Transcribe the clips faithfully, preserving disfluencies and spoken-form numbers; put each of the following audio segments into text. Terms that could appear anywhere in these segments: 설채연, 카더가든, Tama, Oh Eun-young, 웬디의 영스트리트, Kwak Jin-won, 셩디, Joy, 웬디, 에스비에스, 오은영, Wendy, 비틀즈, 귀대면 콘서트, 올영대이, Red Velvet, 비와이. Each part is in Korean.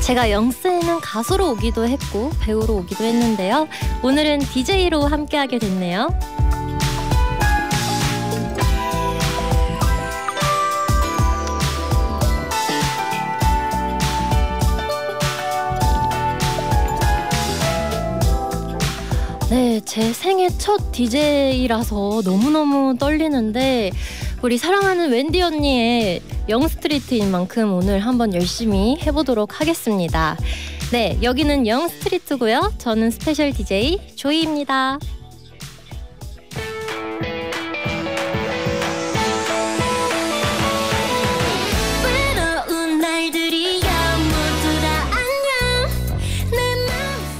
제가 영스에는 가수로 오기도 했고 배우로 오기도 했는데요. 오늘은 디제이로 함께하게 됐네요. 네, 제 생애 첫 디제이라서 너무너무 떨리는데 우리 사랑하는 웬디 언니의 영스트리트인 만큼 오늘 한번 열심히 해보도록 하겠습니다. 네, 여기는 영스트리트고요. 저는 스페셜 디제이 조이입니다.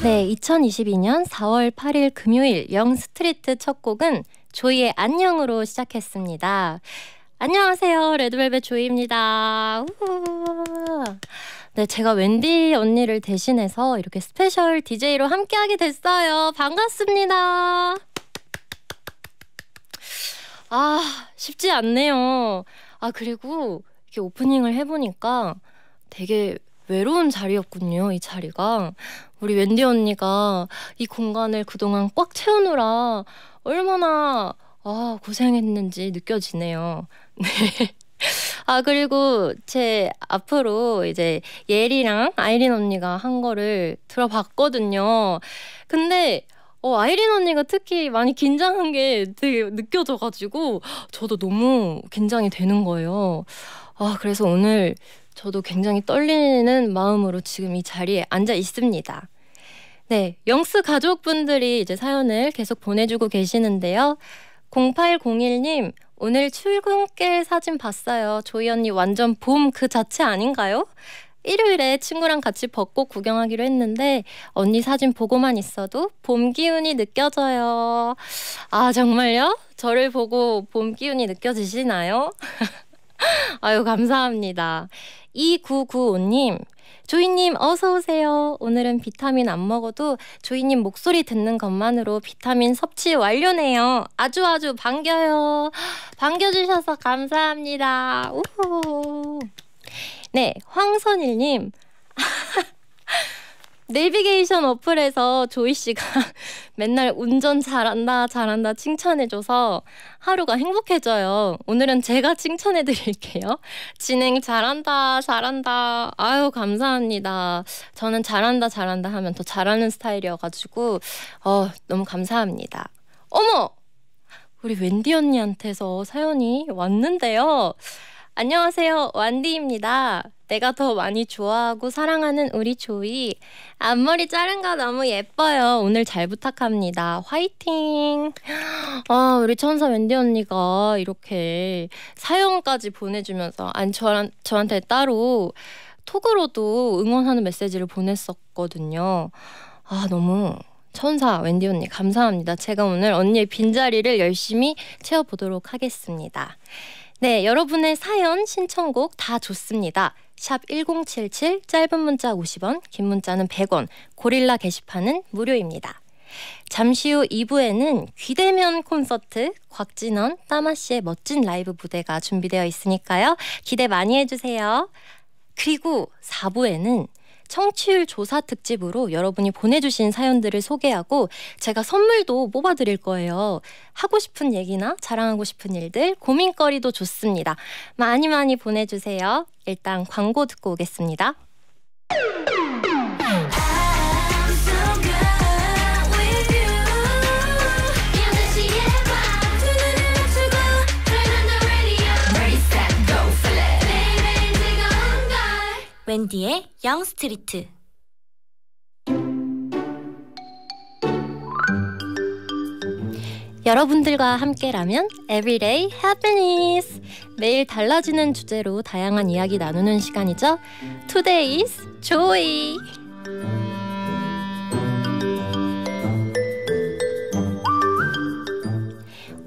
네, 이천이십이년 사월 팔일 금요일 영스트리트 첫 곡은 조이의 안녕으로 시작했습니다. 안녕하세요, 레드벨벳 조이입니다. 우후. 네, 제가 웬디 언니를 대신해서 이렇게 스페셜 디제이로 함께하게 됐어요. 반갑습니다. 아, 쉽지 않네요. 아, 그리고 이렇게 오프닝을 해보니까 되게 외로운 자리였군요, 이 자리가. 우리 웬디 언니가 이 공간을 그동안 꽉 채우느라 얼마나 아, 고생했는지 느껴지네요. 네. 아, 그리고 제 앞으로 이제 예리랑 아이린 언니가 한 거를 들어봤거든요. 근데 어, 아이린 언니가 특히 많이 긴장한 게 되게 느껴져가지고 저도 너무 긴장이 되는 거예요. 아, 그래서 오늘 저도 굉장히 떨리는 마음으로 지금 이 자리에 앉아 있습니다. 네, 영스 가족분들이 이제 사연을 계속 보내주고 계시는데요. 공팔공일님, 오늘 출근길 사진 봤어요. 조이 언니 완전 봄 그 자체 아닌가요? 일요일에 친구랑 같이 벚꽃 구경하기로 했는데 언니 사진 보고만 있어도 봄 기운이 느껴져요. 아, 정말요? 저를 보고 봄 기운이 느껴지시나요? 아유, 감사합니다. 이구구오님, 조이님 어서오세요. 오늘은 비타민 안 먹어도 조이님 목소리 듣는 것만으로 비타민 섭취 완료네요. 아주아주 반겨요. 반겨주셔서 감사합니다. 우후. 네, 황선일님, 내비게이션 어플에서 조이씨가 맨날 운전 잘한다 잘한다 칭찬해줘서 하루가 행복해져요. 오늘은 제가 칭찬해드릴게요. 진행 잘한다 잘한다. 아유, 감사합니다. 저는 잘한다 잘한다 하면 더 잘하는 스타일이어가지고 어, 너무 감사합니다. 어머! 우리 웬디 언니한테서 사연이 왔는데요. 안녕하세요, 완디입니다. 내가 더 많이 좋아하고 사랑하는 우리 조이, 앞머리 자른 거 너무 예뻐요. 오늘 잘 부탁합니다. 화이팅. 아, 우리 천사 웬디 언니가 이렇게 사연까지 보내주면서 아니, 저한, 저한테 따로 톡으로도 응원하는 메시지를 보냈었거든요. 아, 너무 천사 웬디 언니 감사합니다. 제가 오늘 언니의 빈자리를 열심히 채워보도록 하겠습니다. 네, 여러분의 사연, 신청곡 다 좋습니다. 샵 일공칠칠, 짧은 문자 오십 원, 긴 문자는 백 원, 고릴라 게시판은 무료입니다. 잠시 후 이 부에는 귀대면 콘서트, 곽진원, 따마씨의 멋진 라이브 무대가 준비되어 있으니까요. 기대 많이 해주세요. 그리고 사 부에는 청취율 조사 특집으로 여러분이 보내주신 사연들을 소개하고 제가 선물도 뽑아드릴 거예요. 하고 싶은 얘기나 자랑하고 싶은 일들, 고민거리도 좋습니다. 많이 많이 보내주세요. 일단 광고 듣고 오겠습니다. 웬디의 영스트리트. 여러분들과 함께라면 Everyday Happiness, 매일 달라지는 주제로 다양한 이야기 나누는 시간이죠. Today's Joy.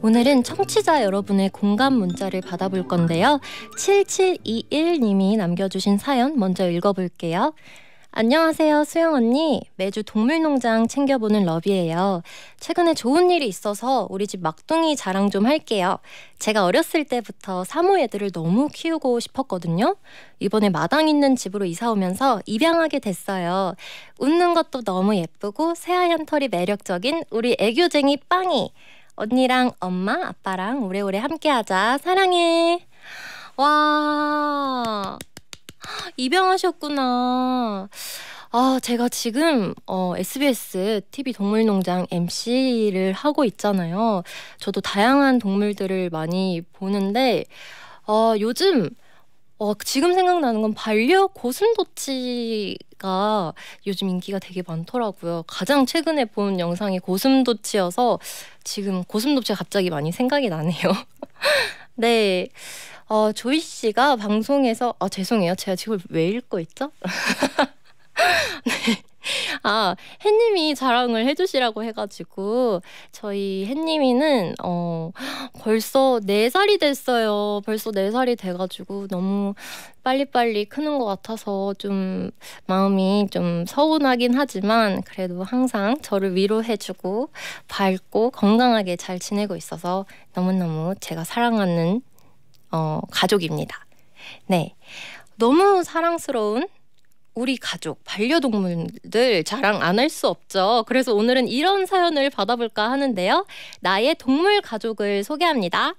오늘은 청취자 여러분의 공감 문자를 받아볼 건데요. 칠칠이일 님이 남겨주신 사연 먼저 읽어볼게요. 안녕하세요, 수영 언니. 매주 동물농장 챙겨보는 러비예요. 최근에 좋은 일이 있어서 우리 집 막둥이 자랑 좀 할게요. 제가 어렸을 때부터 사모 애들을 너무 키우고 싶었거든요. 이번에 마당 있는 집으로 이사 오면서 입양하게 됐어요. 웃는 것도 너무 예쁘고 새하얀 털이 매력적인 우리 애교쟁이 빵이. 언니랑 엄마, 아빠랑 오래오래 함께하자. 사랑해. 와... 입양하셨구나. 아, 제가 지금 어, 에스비에스 티비 동물농장 엠씨를 하고 있잖아요. 저도 다양한 동물들을 많이 보는데 어, 요즘 어, 지금 생각나는 건 반려 고슴도치가 요즘 인기가 되게 많더라고요. 가장 최근에 본 영상이 고슴도치여서 지금 고슴도치가 갑자기 많이 생각이 나네요. 네. 어, 조이 씨가 방송에서 아, 죄송해요. 제가 지금 왜 읽고 있죠? 네. 아, 햇님이 자랑을 해주시라고 해가지고 저희 햇님이는 어, 벌써 네 살이 됐어요. 벌써 네 살이 돼가지고 너무 빨리빨리 크는 것 같아서 좀 마음이 좀 서운하긴 하지만 그래도 항상 저를 위로해주고 밝고 건강하게 잘 지내고 있어서 너무너무 제가 사랑하는 어, 가족입니다. 네, 너무 사랑스러운 우리 가족, 반려동물들 자랑 안 할 수 없죠. 그래서 오늘은 이런 사연을 받아볼까 하는데요. 나의 동물 가족을 소개합니다.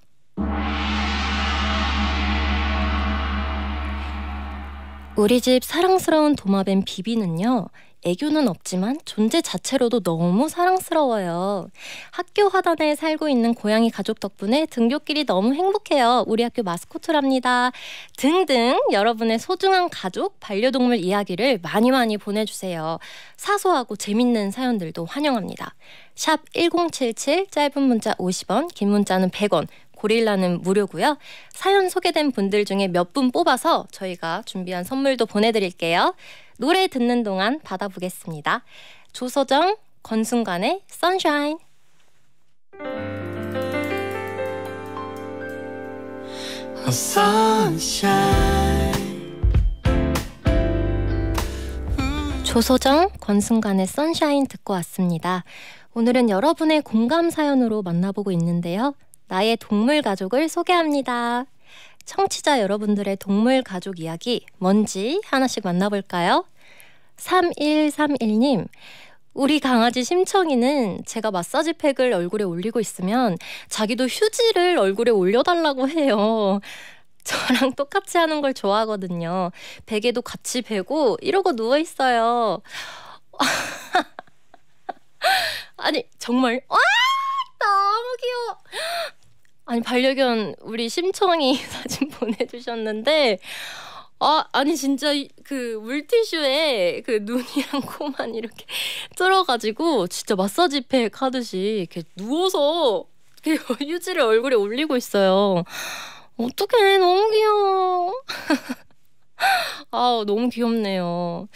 우리 집 사랑스러운 도마뱀 비비는요. 애교는 없지만 존재 자체로도 너무 사랑스러워요. 학교 하단에 살고 있는 고양이 가족 덕분에 등교길이 너무 행복해요. 우리 학교 마스코트랍니다. 등등 여러분의 소중한 가족, 반려동물 이야기를 많이 많이 보내주세요. 사소하고 재밌는 사연들도 환영합니다. 샵 일공칠칠, 짧은 문자 오십 원, 긴 문자는 백 원, 고릴라는 무료고요. 사연 소개된 분들 중에 몇 분 뽑아서 저희가 준비한 선물도 보내드릴게요. 노래 듣는 동안 받아보겠습니다. 조서정, 권순간의 선샤인. Oh, sunshine. 조서정, 권순간의 선샤인 듣고 왔습니다. 오늘은 여러분의 공감 사연으로 만나보고 있는데요. 나의 동물 가족을 소개합니다. 청취자 여러분들의 동물 가족 이야기 뭔지 하나씩 만나볼까요? 삼일삼일 님, 우리 강아지 심청이는 제가 마사지 팩을 얼굴에 올리고 있으면 자기도 휴지를 얼굴에 올려달라고 해요. 저랑 똑같이 하는 걸 좋아하거든요. 베개도 같이 베고 이러고 누워있어요. 아니 정말 와 너무 귀여워. 아니 반려견 우리 심청이 사진 보내주셨는데 아, 아니 진짜 그 물티슈에 그 눈이랑 코만 이렇게 뚫어가지고 진짜 마사지 팩 하듯이 이렇게 누워서 이렇게 휴지를 얼굴에 올리고 있어요. 어떡해 너무 귀여워. 아, 너무 귀엽네요.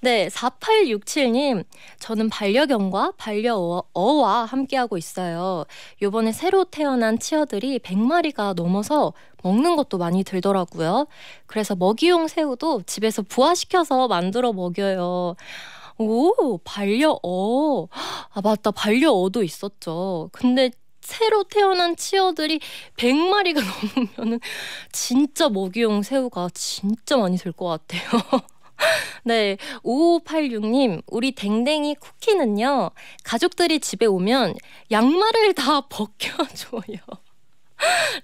네, 사팔육칠 님, 저는 반려견과 반려어와 함께하고 있어요. 요번에 새로 태어난 치어들이 백 마리가 넘어서 먹는 것도 많이 들더라고요. 그래서 먹이용 새우도 집에서 부화시켜서 만들어 먹여요. 오, 반려어. 아, 맞다. 반려어도 있었죠. 근데 새로 태어난 치어들이 백 마리가 넘으면은 진짜 먹이용 새우가 진짜 많이 들 것 같아요. 네, 오오팔육 님, 우리 댕댕이 쿠키는요 가족들이 집에 오면 양말을 다 벗겨줘요.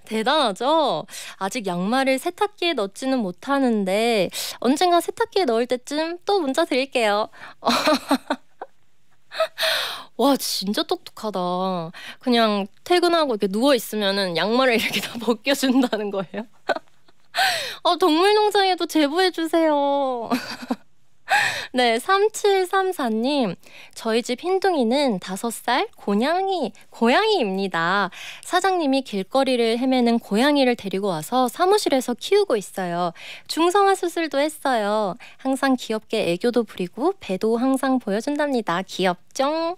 대단하죠? 아직 양말을 세탁기에 넣지는 못하는데 언젠가 세탁기에 넣을 때쯤 또 문자 드릴게요. 와, 진짜 똑똑하다. 그냥 퇴근하고 이렇게 누워있으면은 양말을 이렇게 다 벗겨준다는 거예요. 어, 동물농장에도 제보해주세요. 네, 삼칠삼사 님, 저희 집 흰둥이는 다섯 살 고양이, 고양이입니다. 사장님이 길거리를 헤매는 고양이를 데리고 와서 사무실에서 키우고 있어요. 중성화 수술도 했어요. 항상 귀엽게 애교도 부리고 배도 항상 보여준답니다. 귀엽다. 걱정.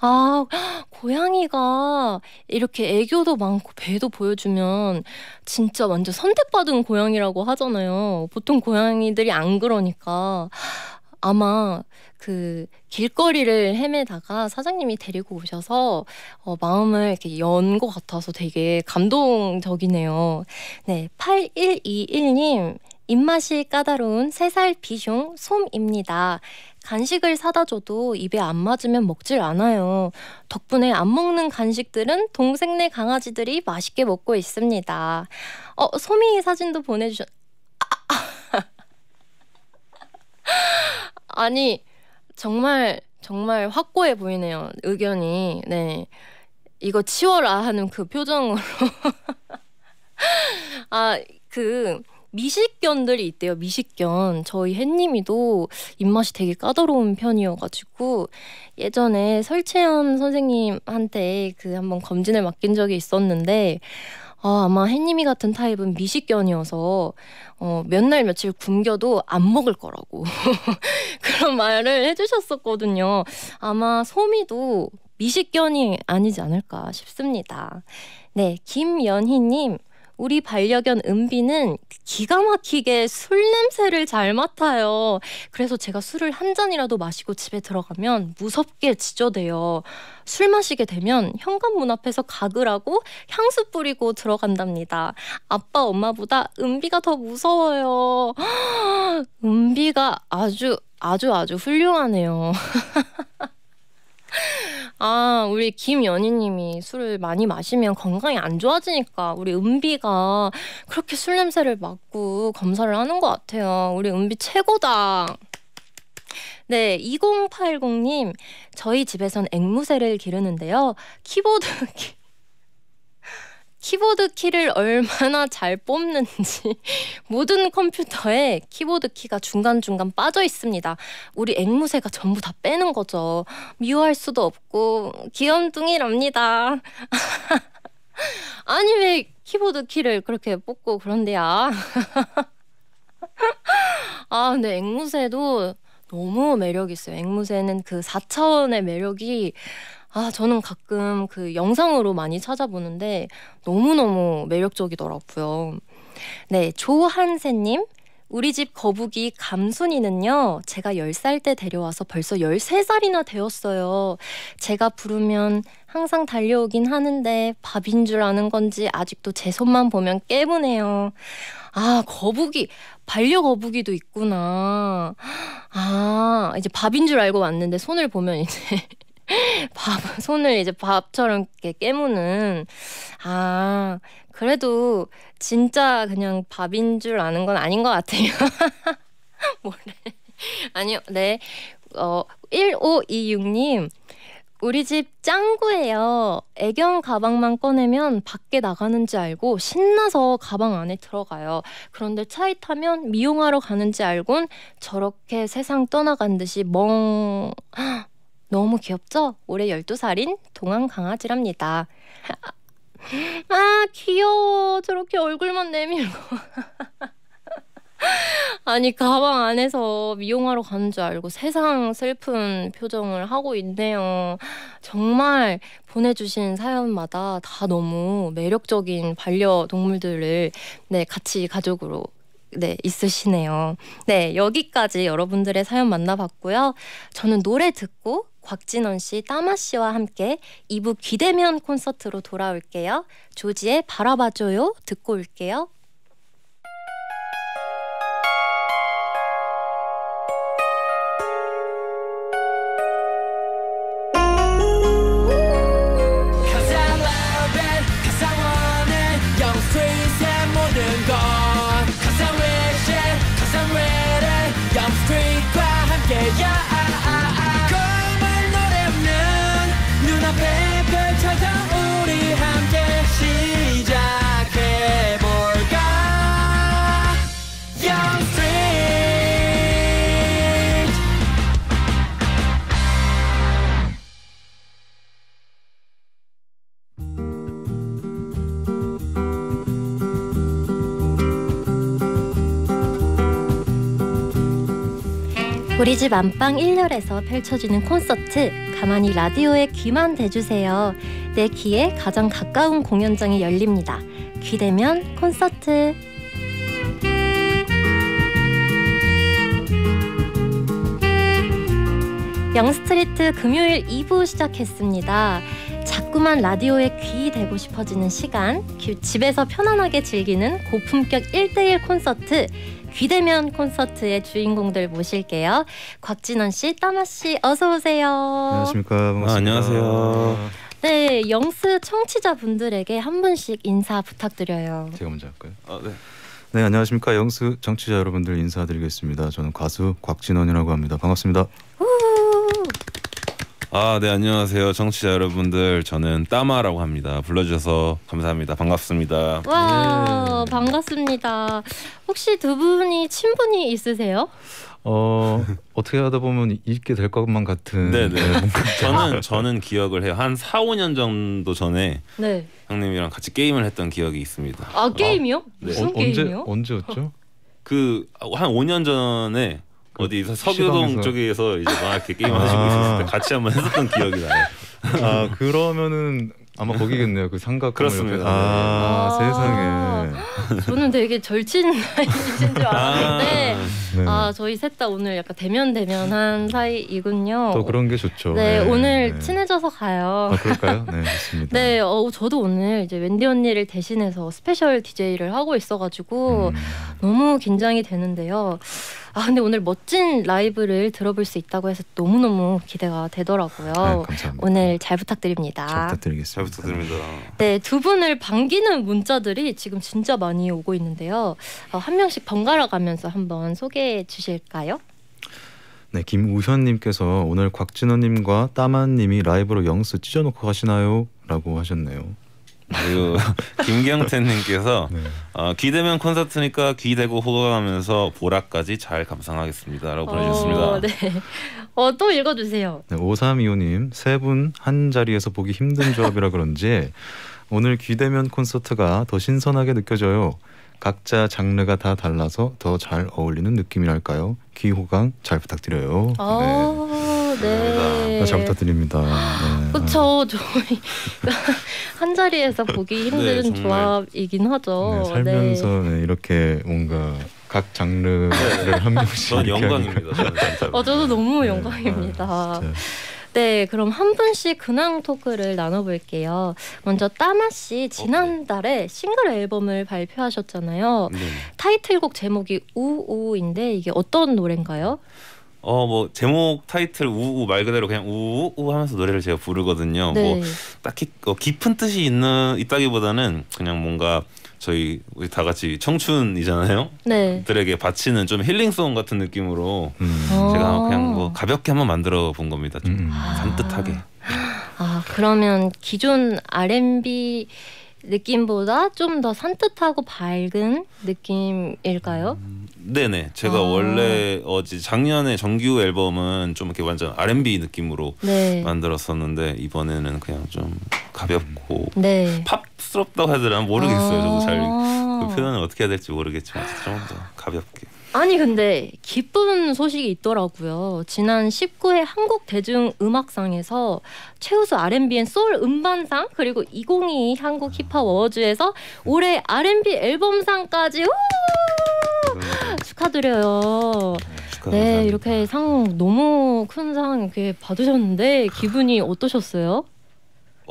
아, 고양이가 이렇게 애교도 많고 배도 보여주면 진짜 완전 선택받은 고양이라고 하잖아요. 보통 고양이들이 안 그러니까 아마 그 길거리를 헤매다가 사장님이 데리고 오셔서 어, 마음을 이렇게 연 것 같아서 되게 감동적이네요. 네, 팔천백이십일님 입맛이 까다로운 세 살 비숑 솜입니다. 간식을 사다 줘도 입에 안 맞으면 먹질 않아요. 덕분에 안 먹는 간식들은 동생네 강아지들이 맛있게 먹고 있습니다. 어, 솜이 사진도 보내주셨... 아, 아. 아니, 정말 정말 확고해 보이네요. 의견이. 네, 이거 치워라 하는 그 표정으로. 아, 그... 미식견들이 있대요. 미식견. 저희 햇님이도 입맛이 되게 까다로운 편이어가지고 예전에 설채연 선생님한테 그 한번 검진을 맡긴 적이 있었는데 아, 아마 햇님이 같은 타입은 미식견이어서 어, 몇 날 며칠 굶겨도 안 먹을 거라고 그런 말을 해주셨었거든요. 아마 소미도 미식견이 아니지 않을까 싶습니다. 네, 김연희님. 우리 반려견 은비는 기가 막히게 술 냄새를 잘 맡아요. 그래서 제가 술을 한 잔이라도 마시고 집에 들어가면 무섭게 지저대요. 술 마시게 되면 현관문 앞에서 가글 하고 향수 뿌리고 들어간답니다. 아빠 엄마보다 은비가 더 무서워요. 은비가 아주 아주 아주 훌륭하네요. 아, 우리 김연희님이 술을 많이 마시면 건강이 안 좋아지니까 우리 은비가 그렇게 술 냄새를 맡고 검사를 하는 것 같아요. 우리 은비 최고다. 네, 이공팔공님 저희 집에선 앵무새를 기르는데요. 키보드 키... 키보드 키를 얼마나 잘 뽑는지 모든 컴퓨터에 키보드 키가 중간중간 빠져 있습니다. 우리 앵무새가 전부 다 빼는 거죠. 미워할 수도 없고 귀염둥이랍니다. 아니 왜 키보드 키를 그렇게 뽑고 그런데야. 아, 근데 앵무새도 너무 매력이 있어요. 앵무새는 그 사 차원의 매력이 아, 저는 가끔 그 영상으로 많이 찾아보는데 너무너무 매력적이더라고요. 네, 조한세님. 우리 집 거북이 감순이는요. 제가 열 살 때 데려와서 벌써 열세 살이나 되었어요. 제가 부르면 항상 달려오긴 하는데 밥인 줄 아는 건지 아직도 제 손만 보면 깨무네요. 아, 거북이. 반려거북이도 있구나. 아, 이제 밥인 줄 알고 왔는데 손을 보면 이제... 밥, 손을 이제 밥처럼 이렇게 깨무는. 아, 그래도 진짜 그냥 밥인 줄 아는 건 아닌 것 같아요. 뭐래. 아니요, 네. 어, 일오이육님. 우리 집 짱구예요. 애견 가방만 꺼내면 밖에 나가는지 알고 신나서 가방 안에 들어가요. 그런데 차에 타면 미용하러 가는지 알곤 저렇게 세상 떠나간 듯이 멍... 너무 귀엽죠? 올해 열두 살인 동안 강아지랍니다. 아, 귀여워. 저렇게 얼굴만 내밀고. 아니, 가방 안에서 미용하러 가는 줄 알고 세상 슬픈 표정을 하고 있네요. 정말 보내주신 사연마다 다 너무 매력적인 반려동물들을 네, 같이 가족으로 네, 있으시네요. 네, 여기까지 여러분들의 사연 만나봤고요. 저는 노래 듣고 곽진원 씨, 따마 씨와 함께 이 부 귀대면 콘서트로 돌아올게요. 조지의 바라봐줘요 듣고 올게요. 펼쳐져 우리 함께 시작해볼까 우리집 안방 일렬에서 펼쳐지는 콘서트, 가만히 라디오에 귀만 대주세요. 내 귀에 가장 가까운 공연장이 열립니다. 귀대면 콘서트. 영스트리트 금요일 이 부 시작했습니다. 자꾸만 라디오에 귀 대고 싶어지는 시간, 집에서 편안하게 즐기는 고품격 일 대일 콘서트, 귀대면 콘서트의 주인공들 모실게요. 곽진원 씨, 따마 씨, 어서 오세요. 안녕하십니까. 반갑습니다. 아, 안녕하세요. 네, 영스 청취자분들에게 한 분씩 인사 부탁드려요. 제가 먼저 할까요? 아, 네. 네, 안녕하십니까. 영스 청취자 여러분들 인사드리겠습니다. 저는 가수 곽진원이라고 합니다. 반갑습니다. 아, 네, 안녕하세요. 청취자 여러분들, 저는 따마라고 합니다. 불러주셔서 감사합니다. 반갑습니다. 와, 예. 반갑습니다. 혹시 두 분이 친분이 있으세요? 어, 어떻게 하다 보면 읽게 될 것만 같은. 네네. 저는, 저는 기억을 해요. 한 사, 오 년 정도 전에 네. 형님이랑 같이 게임을 했던 기억이 있습니다. 아, 게임이요? 어, 네. 무슨 어, 게임이요? 언제, 언제였죠? 그 한 오 년 전에 어디 서교동 시장에서. 쪽에서 이제 막 이렇게 게임 아. 하시고 있었을 때 같이 한번 했었던 기억이 나요. 아, 그러면은 아마 거기겠네요. 그 삼각. 그렇습니다. 아, 아 세상에. 저는 되게 절친 사이이신 줄 알았는데 아, 네. 아 저희 셋 다 오늘 약간 대면 대면한 사이이군요. 또 그런 게 좋죠. 네, 네. 오늘 네. 친해져서 가요. 아, 그럴까요? 네, 좋습니다. 네, 어, 저도 오늘 이제 웬디 언니를 대신해서 스페셜 디제이를 하고 있어가지고 음. 너무 긴장이 되는데요. 아, 근데 오늘 멋진 라이브를 들어볼 수 있다고 해서 너무너무 기대가 되더라고요. 네, 감사합니다. 오늘 잘 부탁드립니다. 잘 부탁드리겠습니다. 잘 부탁드립니다. 네, 두 분을 반기는 문자들이 지금 진짜 많이 오고 있는데요. 어, 한 명씩 번갈아 가면서 한번 소개해 주실까요? 네, 김우현님께서 오늘 곽진호님과 따마님이 라이브로 영스 찢어놓고 가시나요? 라고 하셨네요. 그리고 김경태님께서 네. 어, 귀대면 콘서트니까 귀대고 호강하면서 보라까지 잘 감상하겠습니다라고 보내주셨습니다. 어, 네. 어, 또 읽어주세요. 네, 오삼이오 님, 세 분 한 자리에서 보기 힘든 조합이라 그런지 오늘 귀대면 콘서트가 더 신선하게 느껴져요. 각자 장르가 다 달라서 더 잘 어울리는 느낌이랄까요. 귀 호강 잘 부탁드려요. 아, 네. 네. 아, 잘 부탁드립니다. 네. 그렇죠. 저희 한 자리에서 보기 힘든 네, 조합이긴 하죠. 네, 살면서 네. 네, 이렇게 뭔가 각 장르를 한 명씩. 저는 영광입니다. 저는 어, 저도 너무 네. 영광입니다. 네, 네, 그럼 한 분씩 근황 토크를 나눠볼게요. 먼저 따마 씨, 지난달에 싱글 앨범을 발표하셨잖아요. 네. 타이틀곡 제목이 우우인데 이게 어떤 노래인가요? 어, 뭐 제목 타이틀 우우 말 그대로 그냥 우우 하면서 노래를 제가 부르거든요. 네. 뭐 딱히 어, 깊은 뜻이 있는 있다기보다는 그냥 뭔가 저희 우리 다 같이 청춘이잖아요. 네. 들에게 바치는 좀 힐링송 같은 느낌으로 음. 제가 그냥 뭐 가볍게 한번 만들어 본 겁니다. 좀 음. 산뜻하게. 아, 그러면 기존 알 앤 비 느낌보다 좀 더 산뜻하고 밝은 느낌일까요? 음, 네네. 제가 아. 원래 어제 작년에 정규 앨범은 좀 이렇게 완전 알 앤 비 느낌으로 네. 만들었었는데 이번에는 그냥 좀 가볍고 네. 팝스럽다고 해야 되나 모르겠어요. 아. 저도 잘 그 표현을 어떻게 해야 될지 모르겠지만 좀 더 가볍게. 아니 근데 기쁜 소식이 있더라고요. 지난 십구 회 한국 대중음악상에서 최우수 알 앤 비 앤 소울 음반상 그리고 이천이십이 한국 힙합 어워즈에서 올해 알 앤 비 앨범상까지 축하드려요. 축하, 네, 감사합니다. 이렇게 상 너무 큰 상 이렇게 받으셨는데 기분이 어떠셨어요?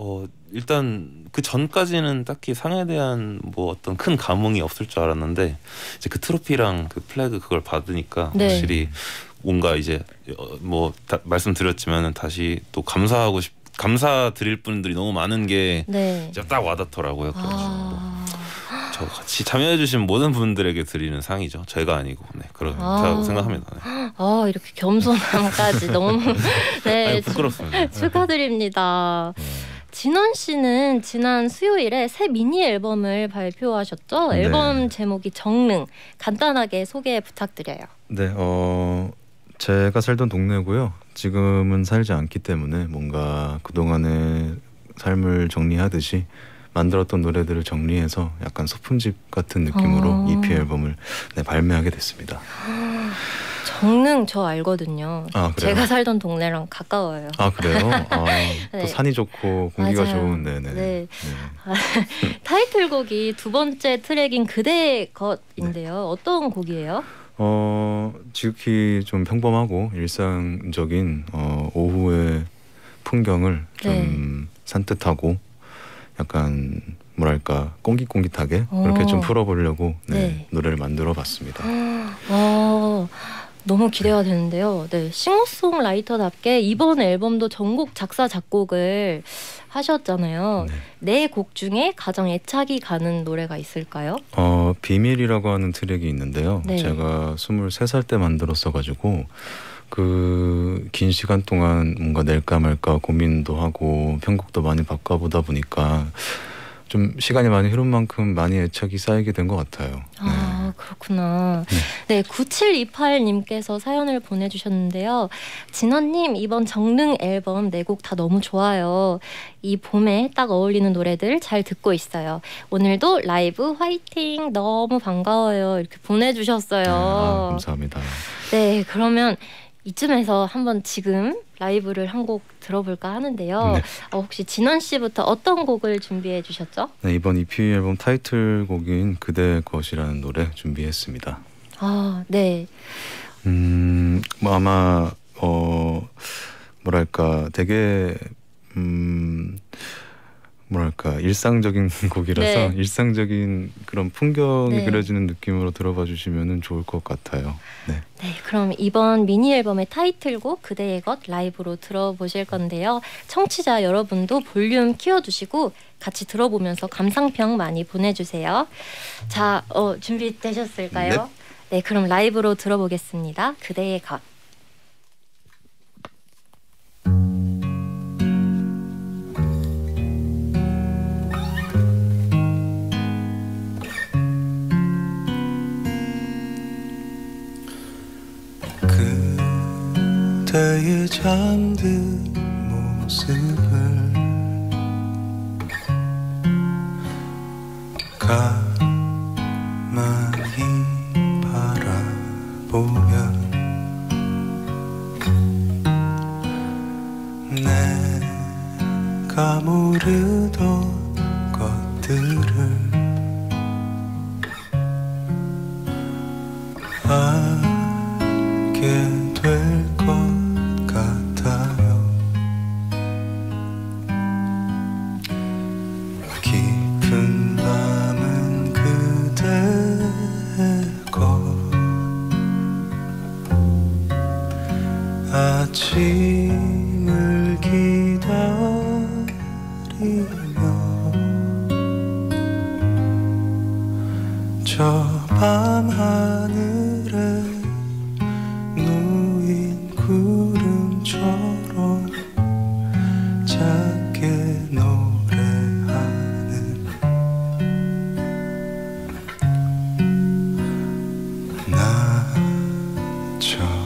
어, 일단 그 전까지는 딱히 상에 대한 뭐 어떤 큰 감흥이 없을 줄 알았는데 이제 그 트로피랑 그 플래그 그걸 받으니까 네. 확실히 뭔가 이제 뭐 다 말씀드렸지만은 다시 또 감사하고 싶 감사드릴 분들이 너무 많은 게 네. 딱 와닿더라고요. 그래서 아. 저 같이 참여해주신 모든 분들에게 드리는 상이죠. 제가 아니고 네, 그렇다고 아. 생각합니다. 네. 아, 이렇게 겸손함까지 너무 네, 아니, 부끄럽습니다. 축하드립니다. 진원 씨는 지난 수요일에 새 미니 앨범을 발표하셨죠? 네. 앨범 제목이 정릉. 간단하게 소개 부탁드려요. 네, 어, 제가 살던 동네고요. 지금은 살지 않기 때문에 뭔가 그동안의 삶을 정리하듯이 만들었던 노래들을 정리해서 약간 소품집 같은 느낌으로 아. 이피 앨범을 네, 발매하게 됐습니다. 정릉 저 알거든요. 아, 그래요? 제가 살던 동네랑 가까워요. 아 그래요? 아, 네. 또 산이 좋고 공기가 맞아요. 좋은 네네. 네. 음. 타이틀곡이 두 번째 트랙인 그대의 것인데요. 네. 어떤 곡이에요? 어 지극히 좀 평범하고 일상적인 어, 오후의 풍경을 좀 네. 산뜻하고 약간 뭐랄까 꽁깃꽁깃하게 오. 그렇게 좀 풀어보려고 네, 네. 노래를 만들어봤습니다. 오. 너무 기대가 네. 되는데요. 네, 싱어송라이터답게 이번 앨범도 전곡 작사 작곡을 하셨잖아요. 네 곡 중에 가장 애착이 가는 노래가 있을까요? 어 비밀이라고 하는 트랙이 있는데요. 네. 제가 스물세 살 때 만들었어가지고 그 긴 시간 동안 뭔가 낼까 말까 고민도 하고 편곡도 많이 바꿔보다 보니까 좀 시간이 많이 흐른 만큼 많이 애착이 쌓이게 된 것 같아요. 아 네. 그렇구나. 네. 네, 구칠이팔님께서 사연을 보내주셨는데요. 진원님 이번 정릉 앨범 네 곡 다 너무 좋아요. 이 봄에 딱 어울리는 노래들 잘 듣고 있어요. 오늘도 라이브 화이팅 너무 반가워요. 이렇게 보내주셨어요. 아, 감사합니다. 네 그러면 이쯤에서 한번 지금 라이브를 한 곡 들어볼까 하는데요. 네. 어, 혹시 진원 씨부터 어떤 곡을 준비해 주셨죠? 네, 이번 이피 앨범 타이틀곡인 그대의 것이라는 노래 준비했습니다. 아, 네. 음, 뭐 아마 어 뭐랄까 되게 음 뭐랄까 일상적인 곡이라서 네. 일상적인 그런 풍경이 네. 그려지는 느낌으로 들어봐 주시면 좋을 것 같아요. 네. 네, 그럼 이번 미니 앨범의 타이틀곡 그대의 것 라이브로 들어보실 건데요. 청취자 여러분도 볼륨 키워주시고 같이 들어보면서 감상평 많이 보내주세요. 자, 어, 준비되셨을까요? 넵. 네, 그럼 라이브로 들어보겠습니다. 그대의 것. 그대의 잠든 모습을 가만히 바라보면 내가 모르던 것들을 알게 될 것 같아요. 깊은 밤은 그대의 것. 아침을 기다리며 저 밤 하늘에 놓인 구름처럼 작게 노래하는 나처럼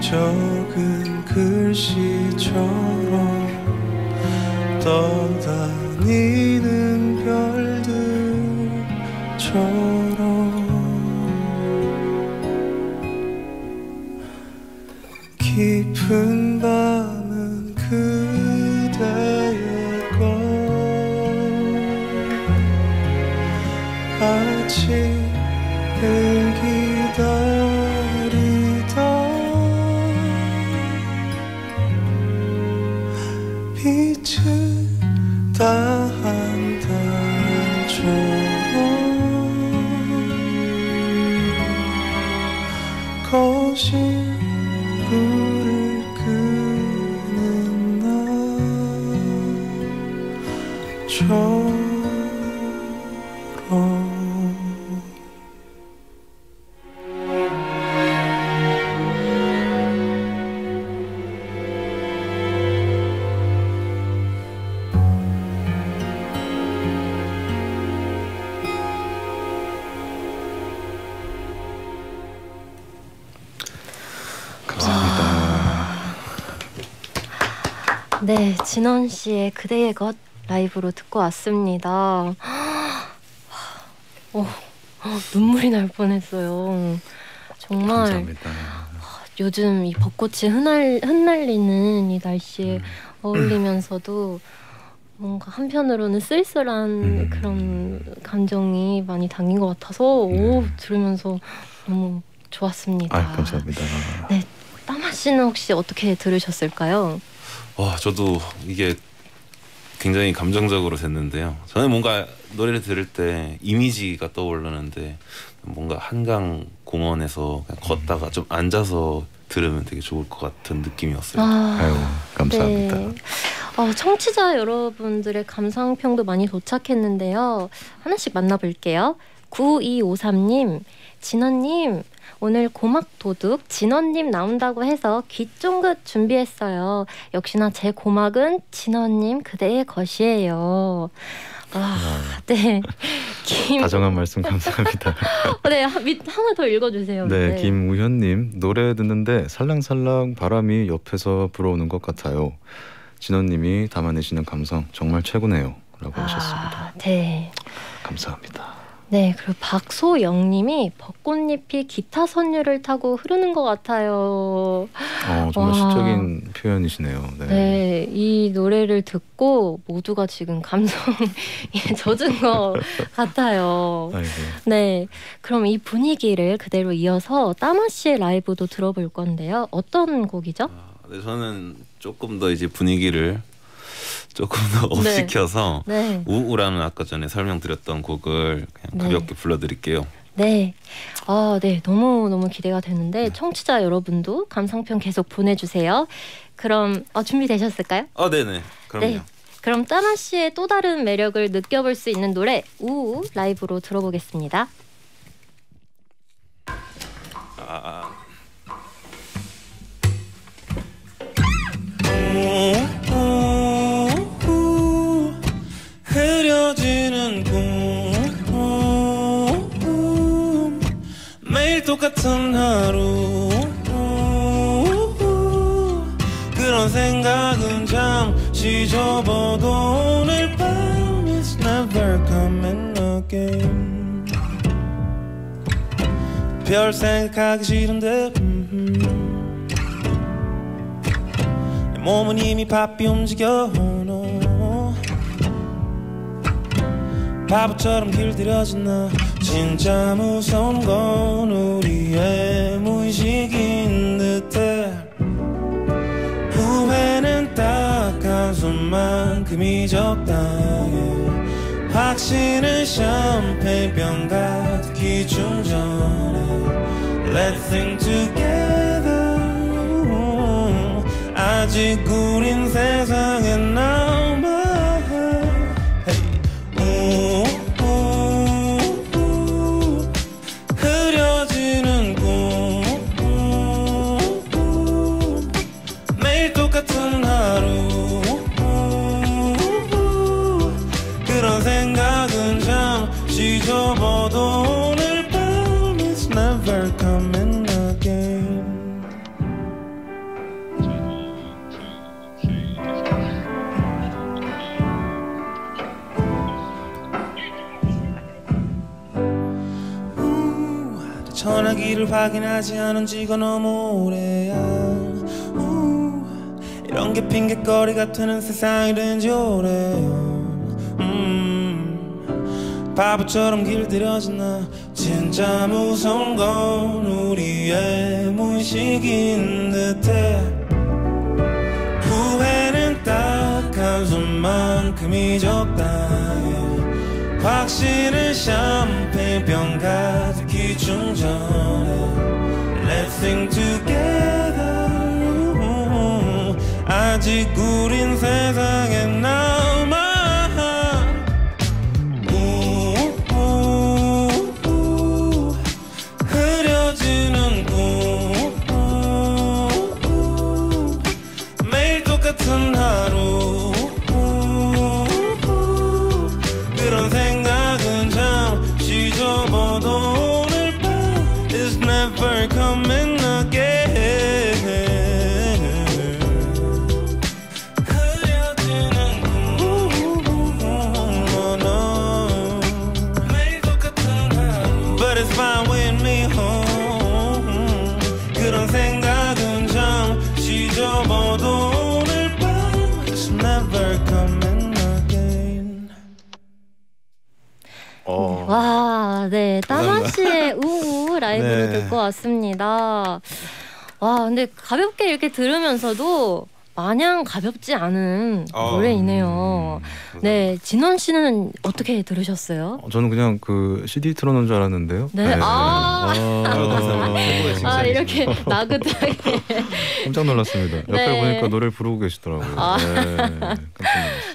적은 글씨처럼 떠다니는 별들처럼 깊은 밤은 그대의 것. 아침을 기다리다 빛을 다 한달처럼 거실 불을 끄는 나처럼. 네, 진원 씨의 그대의 것 라이브로 듣고 왔습니다. 어, 눈물이 날 뻔했어요. 정말 감사합니다. 요즘 이 벚꽃이 흩날, 흩날리는 이 날씨에 음. 어울리면서도 뭔가 한편으로는 쓸쓸한 음. 그런 감정이 많이 담긴 것 같아서 음. 오, 들으면서 너무 좋았습니다. 아, 감사합니다. 네, 따마 씨는 혹시 어떻게 들으셨을까요? 와, 저도 이게 굉장히 감정적으로 됐는데요. 저는 뭔가 노래를 들을 때 이미지가 떠오르는데 뭔가 한강 공원에서 그냥 걷다가 좀 앉아서 들으면 되게 좋을 것 같은 느낌이었어요. 아, 아유, 감사합니다. 네. 어, 청취자 여러분들의 감상평도 많이 도착했는데요. 하나씩 만나볼게요. 구이오삼님, 진원님 오늘 고막도둑 진원님 나온다고 해서 귀 쫑긋 준비했어요. 역시나 제 고막은 진원님 그대의 것이에요. 아, 네. 김... 다정한 말씀 감사합니다. 네, 밑 하나 더 읽어주세요. 네, 네. 김우현님, 노래 듣는데 살랑살랑 바람이 옆에서 불어오는 것 같아요. 진원님이 담아내시는 감성 정말 최고네요. 라고 아, 하셨습니다. 네, 감사합니다. 네, 그리고 박소영님이 벚꽃잎이 기타 선율을 타고 흐르는 것 같아요. 어, 정말 와. 시적인 표현이시네요. 네. 네, 이 노래를 듣고 모두가 지금 감성에 젖은 것 같아요. 아이고. 네, 그럼 이 분위기를 그대로 이어서 따마 씨의 라이브도 들어볼 건데요. 어떤 곡이죠? 아, 네, 저는 조금 더 이제 분위기를 조금 더 업시켜서 네. 네. 우우라는 아까 전에 설명드렸던 곡을 그냥 가볍게 네. 불러드릴게요. 네, 아, 네, 너무 너무 기대가 되는데 네. 청취자 여러분도 감상평 계속 보내주세요. 그럼 어, 준비되셨을까요? 아, 네네, 그럼요. 네. 그럼 따마 씨의 또 다른 매력을 느껴볼 수 있는 노래 우우 라이브로 들어보겠습니다. 아... 흐려지는 꿈 매일 똑같은 하루 그런 생각은 잠시 접어도 오늘 밤 It's never coming again 별 생각하기 싫은데 음, 내 몸은 이미 바삐 움직여 바보처럼 길들여진 나 진짜 무서운 건 우리의 무의식인 듯해 후회는 딱 한숨만큼이 적당해 확신은 샴페인병 가득히 충전해 Let's sing together 아직 우린 세상에 남아 전화기를 확인하지 않은 지가 너무 오래야 우, 이런 게 핑계거리 같은 세상이 된 지 오래요 음, 바보처럼 길들여진 나 진짜 무서운 건 우리의 무의식인 듯해 후회는 딱 한숨만큼이 적당해 확신을 샴페인병 가득히 충전해 Let's sing together 아직 우린 세상에 남아 흐려지는 꿈 매일 똑같은 하루 coming again 왔습니다. 와, 근데 가볍게 이렇게 들으면서도 마냥 가볍지 않은 아, 노래이네요. 음, 네, 진원 씨는 어떻게 들으셨어요? 저는 그냥 그 씨디 틀어놓은 줄 알았는데요. 네, 네. 아, 아, 아, 아 이렇게 나긋하게 깜짝 놀랐습니다. 옆에 네. 보니까 노래를 부르고 계시더라고요. 아. 네, 깜짝 놀랐습니다.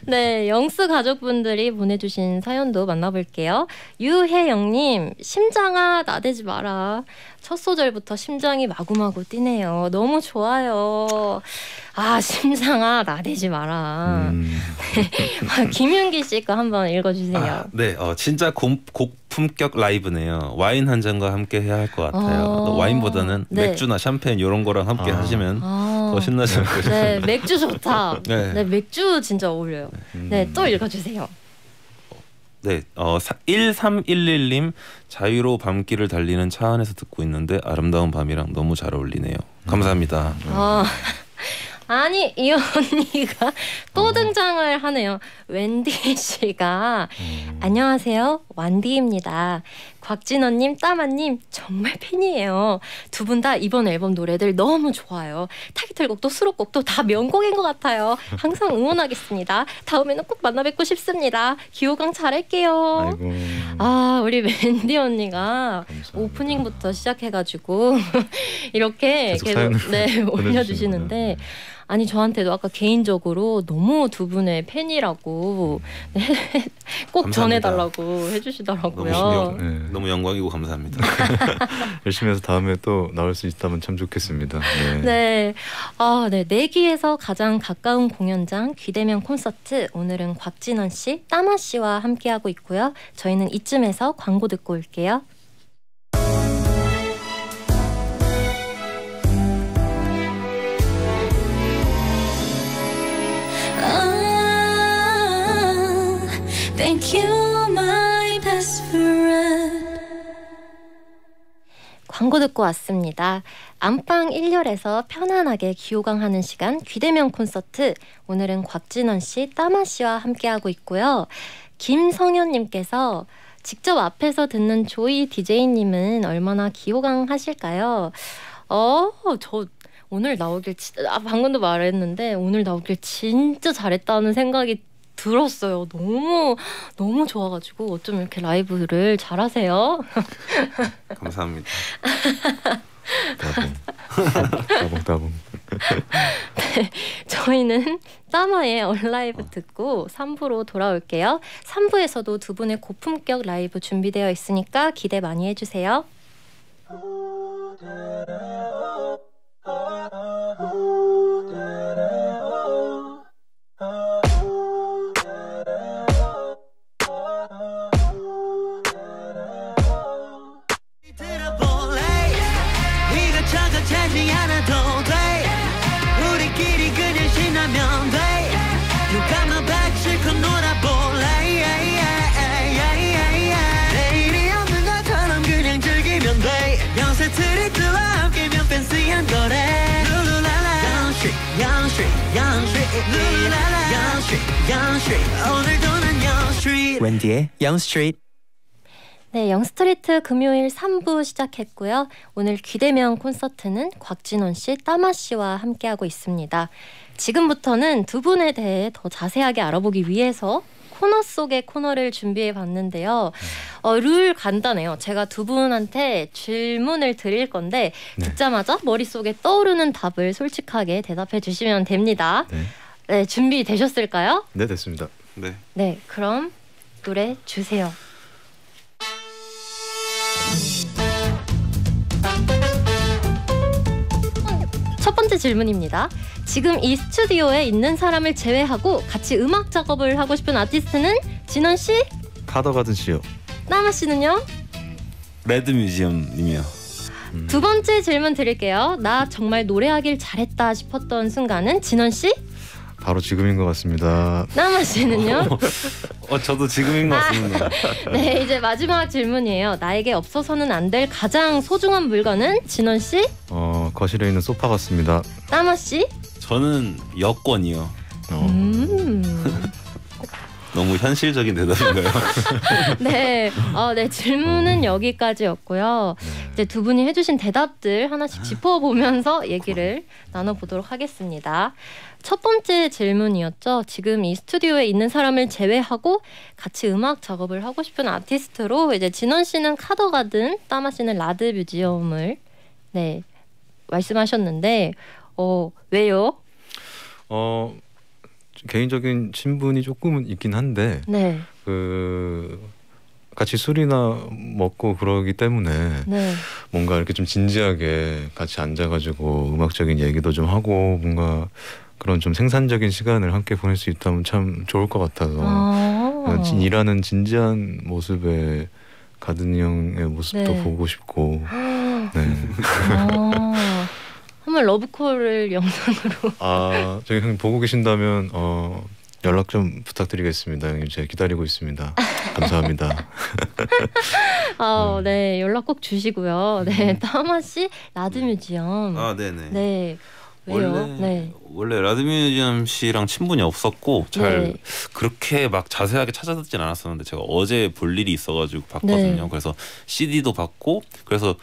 네, 영스 가족분들이 보내주신 사연도 만나볼게요. 유혜영님, 심장아 나대지 마라. 첫 소절부터 심장이 마구마구 뛰네요. 너무 좋아요. 아, 심장아 나대지 마라. 음. 김윤기 씨 거 한번 읽어주세요. 아, 네, 어, 진짜 곰, 고품격 라이브네요. 와인 한 잔과 함께 해야 할 것 같아요. 어. 와인보다는 네. 맥주나 샴페인 이런 거랑 함께 아. 하시면 아. 더 신나지 않을까 싶어요. 네, 맥주 좋다. 네. 네, 맥주 진짜 어울려요. 음. 네, 또 읽어주세요. 네, 어, 일삼일일님 자유로 밤길을 달리는 차 안에서 듣고 있는데 아름다운 밤이랑 너무 잘 어울리네요. 감사합니다. 음. 아, 아니 이 언니가 또 어. 등장을 하네요. 웬디 씨가 음. 안녕하세요, 완디입니다. 곽진원님, 따마님 정말 팬이에요. 두 분 다 이번 앨범 노래들 너무 좋아요. 타이틀곡도 수록곡도 다 명곡인 것 같아요. 항상 응원하겠습니다. 다음에는 꼭 만나뵙고 싶습니다. 기호강 잘할게요. 아이고. 아, 우리 웬디 언니가 감사합니다. 오프닝부터 시작해가지고 이렇게 계속, 계속 네, 올려주시는데 아니 저한테도 아까 개인적으로 너무 두 분의 팬이라고 꼭 감사합니다. 전해달라고 해주시더라고요. 너무, 네. 너무 영광이고 감사합니다. 열심히 해서 다음에 또 나올 수 있다면 참 좋겠습니다. 네. 네. 아, 네. 내기에서 가장 가까운 공연장 귀대면 콘서트, 오늘은 곽진원 씨, 따마 씨와 함께하고 있고요. 저희는 이쯤에서 광고 듣고 올게요. Thank you, my best friend. 광고 듣고 왔습니다. 안방 일렬에서 편안하게 귀호강하는 시간 귀대면 콘서트, 오늘은 곽진원 씨, 따마 씨와 함께하고 있고요. 김성현님께서 직접 앞에서 듣는 조이 디제이님은 얼마나 귀호강하실까요? 어, 저 오늘 나오길 아, 방금도 말했는데 오늘 나오길 진짜 잘했다는 생각이 들었어요. 너무 너무 좋아가지고 어쩜 이렇게 라이브를 잘하세요. 감사합니다. 따봉 따봉 따봉. 네, 저희는 따마의 얼라이브 어. 듣고 삼 부로 돌아올게요. 삼 부에서도 두 분의 고품격 라이브 준비되어 있으니까 기대 많이 해주세요. 웬디의 영스트리트. 네, 영스트리트 금요일 삼 부 시작했고요. 오늘 귀대면 콘서트는 곽진원 씨, 따마 씨와 함께하고 있습니다. 지금부터는 두 분에 대해 더 자세하게 알아보기 위해서 코너 속의 코너를 준비해봤는데요. 어, 룰 간단해요. 제가 두 분한테 질문을 드릴 건데 네. 듣자마자 머릿속에 떠오르는 답을 솔직하게 대답해 주시면 됩니다. 네, 네, 준비되셨을까요? 네, 됐습니다. 네, 네, 그럼 노래 주세요. 첫 번째 질문입니다. 지금 이 스튜디오에 있는 사람을 제외하고 같이 음악 작업을 하고 싶은 아티스트는 진원 씨? 카더가든 씨요. 따마 씨는요? 레드 뮤지엄님이요. 음. 두 번째 질문 드릴게요. 나 정말 노래하길 잘했다 싶었던 순간은 진원 씨? 바로 지금인 것 같습니다. 따마 씨는요? 어, 저도 지금인 것 같습니다. 아, 네, 이제 마지막 질문이에요. 나에게 없어서는 안 될 가장 소중한 물건은 진원 씨? 어, 거실에 있는 소파 같습니다. 따마 씨? 저는 여권이요. 어. 음. 너무 현실적인 대답인가요? 네, 어, 네 질문은 여기까지였고요. 이제 두 분이 해주신 대답들 하나씩 짚어보면서 얘기를 나눠보도록 하겠습니다. 첫 번째 질문이었죠. 지금 이 스튜디오에 있는 사람을 제외하고 같이 음악 작업을 하고 싶은 아티스트로 이제 진원 씨는 카더가든, 따마 씨는 라드 뮤지엄을 네 말씀하셨는데 어 왜요? 어 개인적인 친분이 조금은 있긴 한데 네. 그 같이 술이나 먹고 그러기 때문에 네. 뭔가 이렇게 좀 진지하게 같이 앉아가지고 음악적인 얘기도 좀 하고 뭔가 그런 좀 생산적인 시간을 함께 보낼 수 있다면 참 좋을 것 같아서 아 일하는 진지한 모습에 가든이 형의 모습도 네. 보고 싶고 네. 아 한번 러브콜을 영상으로 아 저기 형님 보고 계신다면 어, 연락 좀 부탁드리겠습니다. 형님 제가 기다리고 있습니다. 감사합니다. 아, 네. 네 연락 꼭 주시고요. 네 타마 씨 라드 뮤지엄 아 네네 네. 왜요? 원래, 네. 원래 라드뮤지엄 씨랑 친분이 없었고 잘 네. 그렇게 막 자세하게 찾아듣진 않았었는데 제가 어제 볼 일이 있어가지고 봤거든요. 네. 그래서 씨디도 받고 그래서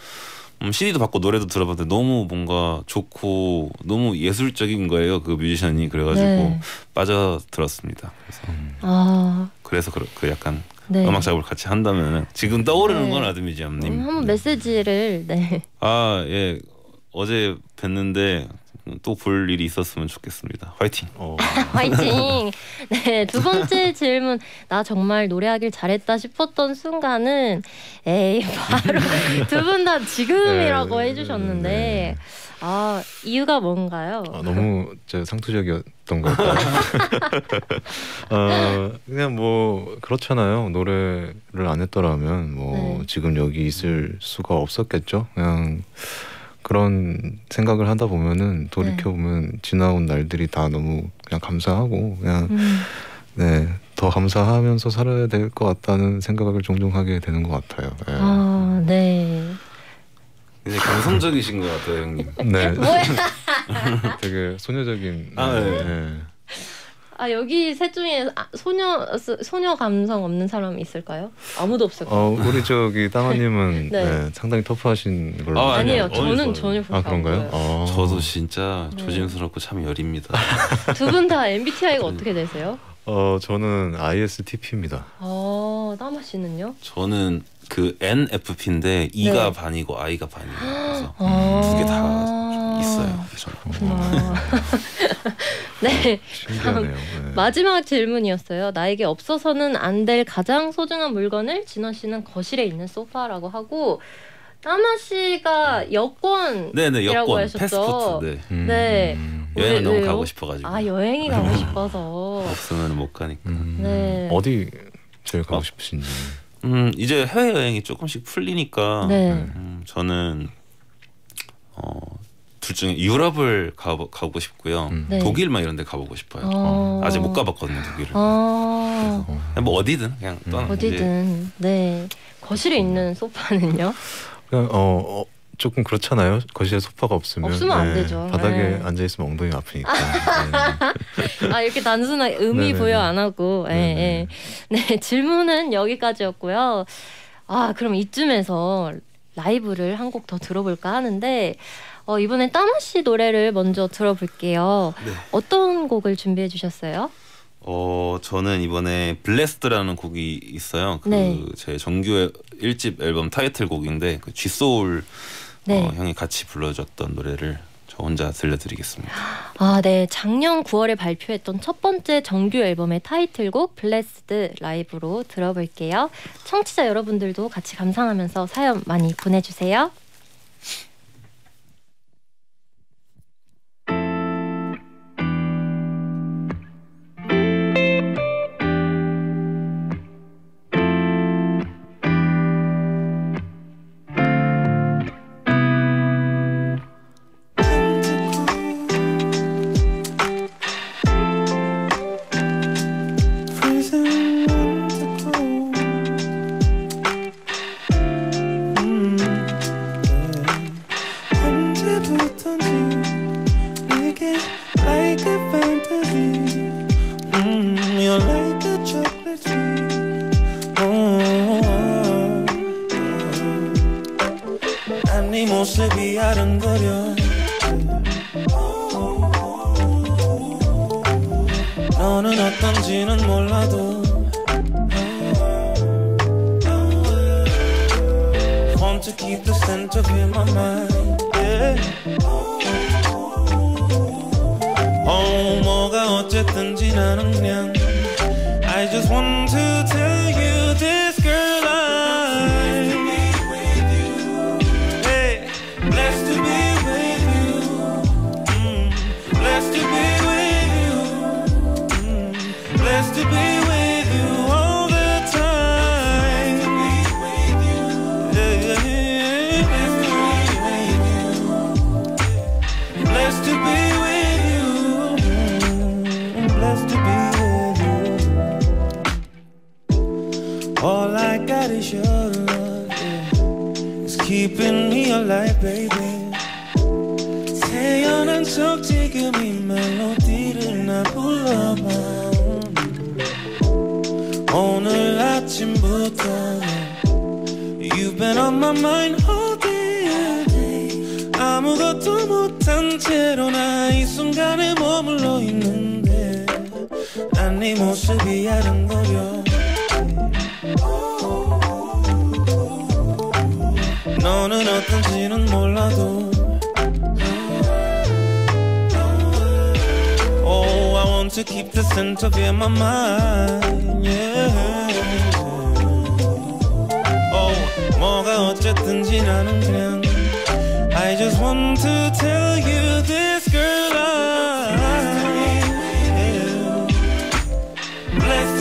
음, 씨디도 받고 노래도 들어봤는데 너무 뭔가 좋고 너무 예술적인 거예요. 그 뮤지션이 그래가지고 네. 빠져들었습니다. 그래서, 음. 아. 그래서 그, 그 약간 네. 음악 작업을 같이 한다면 지금 떠오르는 네. 건 라드뮤지엄님. 음, 한번 메시지를 네. 아 예 어제 뵀는데 또 볼 일이 있었으면 좋겠습니다. 화이팅! 화이팅! 네, 두 번째 질문. 나 정말 노래하길 잘했다 싶었던 순간은 에이 바로 두 분 다 지금이라고 네, 해주셨는데 네. 아 이유가 뭔가요? 아, 너무 제 상투적이었던 것 같아요. 아, 그냥 뭐 그렇잖아요. 노래를 안 했더라면 뭐 네. 지금 여기 있을 수가 없었겠죠. 그냥 그런 생각을 하다 보면은 돌이켜 보면 네. 지나온 날들이 다 너무 그냥 감사하고 그냥 음. 네, 더 감사하면서 살아야 될 것 같다는 생각을 종종 하게 되는 것 같아요. 네. 아, 네. 이제 감성적이신 것 같아요, 형님. 네. 되게 소녀적인. 아, 네. 네. 아 여기 셋 중에 아, 소녀 소녀 감성 없는 사람이 있을까요? 아무도 없을까요? 어, 우리 저기 따마님은 네. 네, 상당히 터프하신 걸로. 아, 아니에요, 저는 전혀 그렇지 않아요. 아 그런가요? 아. 저도 진짜 조심스럽고 네. 참 여립니다. 두 분 다 엠비티아이가 어떻게 되세요? 어 저는 아이에스티피입니다. 어 아, 따마 씨는요? 저는 그 엔에프피인데 E가 네. 반이고 I가 반이에요. 그래서 아. 두 개 다 있어요. 아. 네. 신기하네요. 네. 마지막 질문이었어요. 나에게 없어서는 안 될 가장 소중한 물건을 진원 씨는 거실에 있는 소파라고 하고 따마 씨가 여권이라고 네네, 여권, 하셨죠. 패스포트, 네. 음. 네. 여행을 왜, 너무 왜요? 가고 싶어가지고. 아 여행이 가고 싶어서. 없으면 못 가니까. 음. 네. 어디 제일 가고 어? 싶으신지. 음 이제 해외 여행이 조금씩 풀리니까 네. 음, 저는 어. 둘 중에 유럽을 가보, 가고 싶고요. 음. 네. 독일만 이런 데 가보고 싶어요. 어. 아직 못 가봤거든요. 독일을. 어. 그냥 뭐 어디든 그냥 음. 떠나 어디든. 네. 거실에 있는 소파는요? 그냥 어, 어 조금 그렇잖아요. 거실에 소파가 없으면. 없으면 네. 안 되죠. 바닥에 네. 앉아있으면 엉덩이가 아프니까. 아, 네. 아 이렇게 단순하게 의미 부여 안 하고. 네. 네. 네. 질문은 여기까지였고요. 아 그럼 이쯤에서 라이브를 한 곡 더 들어볼까 하는데 어, 이번엔 따마 씨 노래를 먼저 들어볼게요. 네. 어떤 곡을 준비해 주셨어요? 어, 저는 이번에 블레스드라는 곡이 있어요. 그 네. 제 정규 일 집 앨범 타이틀곡인데 그 G소울 네. 어, 형이 같이 불러줬던 노래를 저 혼자 들려드리겠습니다. 아, 네. 작년 구월에 발표했던 첫 번째 정규 앨범의 타이틀곡 블레스드 라이브로 들어볼게요. 청취자 여러분들도 같이 감상하면서 사연 많이 보내주세요. 난 네 모습이 아른거려 너는 어떤지는 몰라도 Want to keep the scent of you in my mind yeah. Oh 뭐가 어쨌든지 나는 그냥 I just want to tell you this girl I'm blessed to be with you hey. Blessed to be with you mm. Blessed to be with you mm. Blessed to be with you all the time Blessed to be with you yeah. Blessed to be with you mm. Blessed to be All I got is your love, yeah. It's keeping me alive, baby. 태어난 척 지금 이 멜로디를 나 불러봐. 오늘 아침부터 You've been on my mind all day. 아무것도 못한 채로 나 이 순간에 머물러 있는데 난 네 모습이 아른거려 너는 어떤지는 몰라도 Oh, I want to keep the scent of you in my mind yeah. Oh, 뭐가 어쨌든지 나는 그냥 I just want to tell you this girl I'm Blessed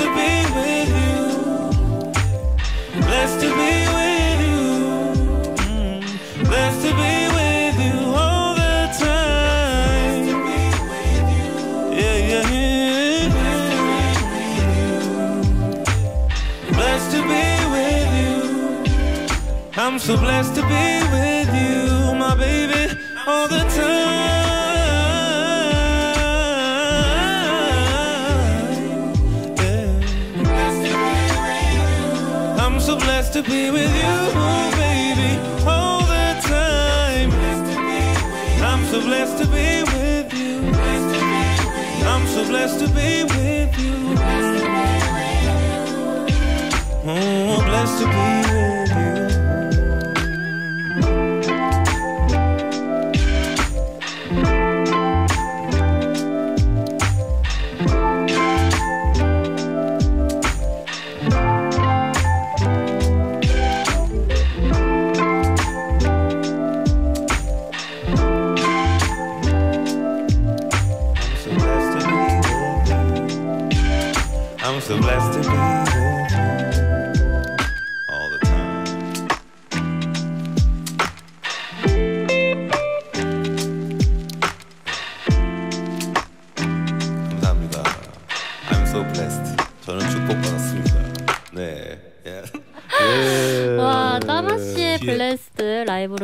to be with you Blessed to be with you Blessed to be with you all the time Yeah, yeah, yeah Blessed to be with you I'm so blessed to be with you My baby, all the time yeah. I'm so blessed to be with you I'm so blessed to be with you. I'm so blessed to be with you. Oh, blessed to be with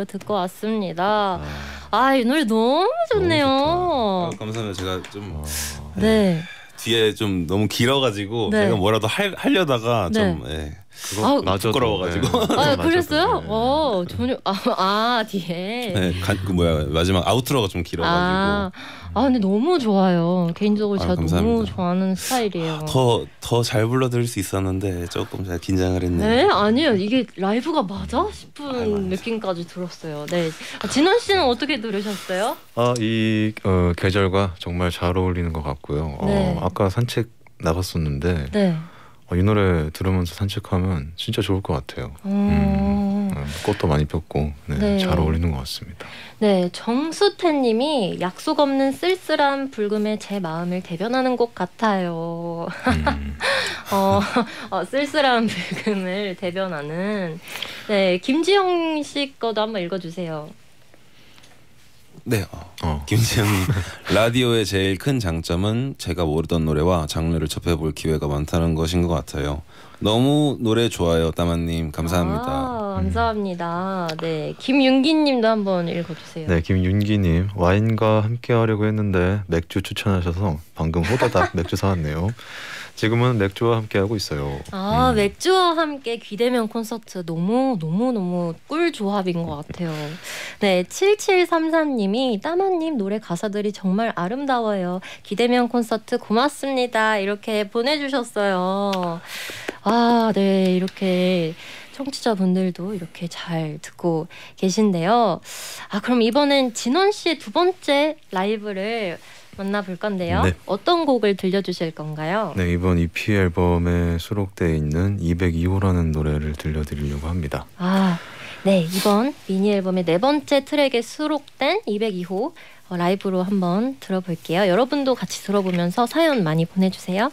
듣고 왔습니다. 아, 이 노래 너무 좋네요. 너무 아, 감사합니다. 제가 좀 네. 네. 뒤에 좀 너무 길어가지고 네. 제가 뭐라도 할, 하려다가 네. 좀 네. 그거 아, 부끄러워가지고. 네. 아, 그랬어요? 네. 어, 전혀 아, 아 뒤에. 네, 간, 그 뭐야 마지막 아우트로가 좀 길어가지고. 아, 아 근데 너무 좋아요. 개인적으로 아, 제가 감사합니다. 너무 좋아하는 스타일이에요. 더 더 잘 불러드릴 수 있었는데 조금 제가 긴장을 했네요. 네, 아니요 이게 라이브가 맞아 싶은 아, 느낌까지 들었어요. 네, 아, 진원 씨는 어떻게 들으셨어요? 아, 이 어, 계절과 정말 잘 어울리는 것 같고요. 네. 어, 아까 산책 나갔었는데. 네. 어, 이 노래 들으면서 산책하면 진짜 좋을 것 같아요. 음, 꽃도 많이 폈고 네, 네. 잘 어울리는 것 같습니다. 네, 정수태님이 약속 없는 쓸쓸한 불금에 제 마음을 대변하는 것 같아요. 음. 어, 어, 쓸쓸한 불금을 대변하는 네 김지영 씨 거도 한번 읽어주세요. 네, 어. 어. 김지현님 라디오의 제일 큰 장점은 제가 모르던 노래와 장르를 접해볼 기회가 많다는 것인 것 같아요. 너무 노래 좋아요, 따마님. 감사합니다. 아 감사합니다. 음. 네, 김윤기님도 한번 읽어주세요. 네, 김윤기님 와인과 함께 하려고 했는데 맥주 추천하셔서 방금 호다닥 맥주 사왔네요. 지금은 맥주와 함께 하고 있어요. 아, 음. 맥주와 함께 귀대면 콘서트 너무 너무 너무 꿀 조합인 것 같아요. 네, 칠칠삼사님이 따마님 노래 가사들이 정말 아름다워요. 귀대면 콘서트 고맙습니다. 이렇게 보내주셨어요. 아, 네, 이렇게 청취자분들도 이렇게 잘 듣고 계신데요. 아, 그럼 이번엔 진원 씨의 두 번째 라이브를 만나볼 건데요. 네. 어떤 곡을 들려주실 건가요? 네, 이번 이피 앨범에 수록되어 있는 이백이 호라는 노래를 들려드리려고 합니다. 아, 네, 이번 미니 앨범의 네 번째 트랙에 수록된 이백이 호 어, 라이브로 한번 들어볼게요. 여러분도 같이 들어보면서 사연 많이 보내주세요.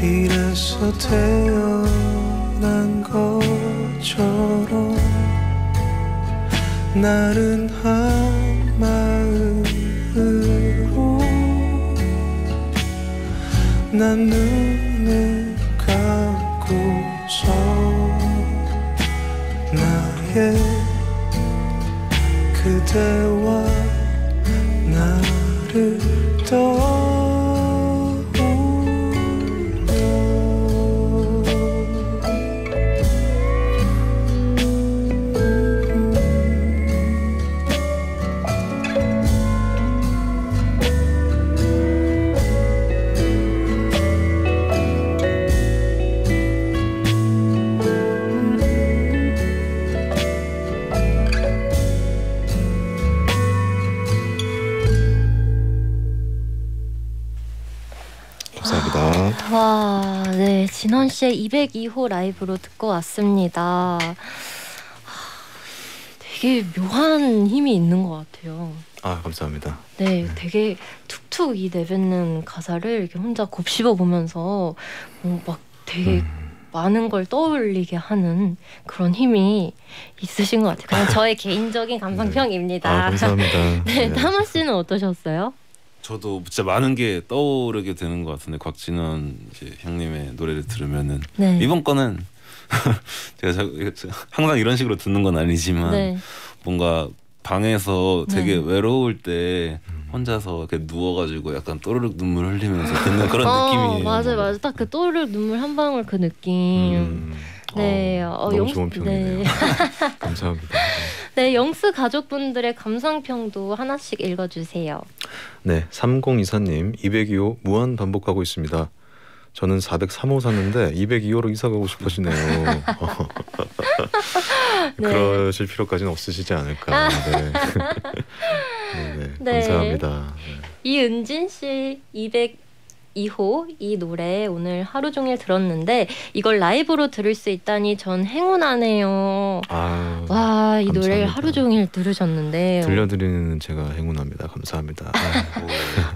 이래서 태어난 것처럼 나른 한 마음으로 난 눈을 감고서 나의 그대와 나를 떠 진원 씨의 이백이 호 라이브로 듣고 왔습니다. 되게 묘한 힘이 있는 것 같아요. 아, 감사합니다. 네, 네. 되게 툭툭 이 내뱉는 가사를 이렇게 혼자 곱씹어 보면서 뭐 막 되게 음. 많은 걸 떠올리게 하는 그런 힘이 있으신 것 같아요. 그냥 저의 개인적인 감상평입니다. 네. 아, 감사합니다. 네, 타마 씨는 어떠셨어요? 저도 진짜 많은 게 떠오르게 되는 것 같은데 곽진원 이제 형님의 노래를 들으면은 네. 이번 거는 제가 자, 항상 이런 식으로 듣는 건 아니지만 네. 뭔가 방에서 되게 네. 외로울 때 혼자서 이렇게 누워가지고 약간 또르륵 눈물 흘리면서 듣는 그런 어, 느낌이에요. 맞아요, 맞아요. 딱 그 또르륵 눈물 한 방울 그 느낌. 음. 네, 어, 어, 너무 영수, 좋은 평이네요. 네. 감사합니다. 네, 영스 가족분들의 감상평도 하나씩 읽어주세요. 네, 삼공이사님 이백이 호 무한 반복하고 있습니다. 저는 사백삼 호 샀는데 이백이 호로 이사 가고 싶으시네요. 네. 그러실 필요까지는 없으시지 않을까. 네. 네, 네. 감사합니다. 네. 이은진 씨 이백이 호 이 노래 오늘 하루 종일 들었는데 이걸 라이브로 들을 수 있다니 전 행운하네요. 아, 와, 이 노래를 하루 종일 들으셨는데 들려드리는 제가 행운합니다. 감사합니다.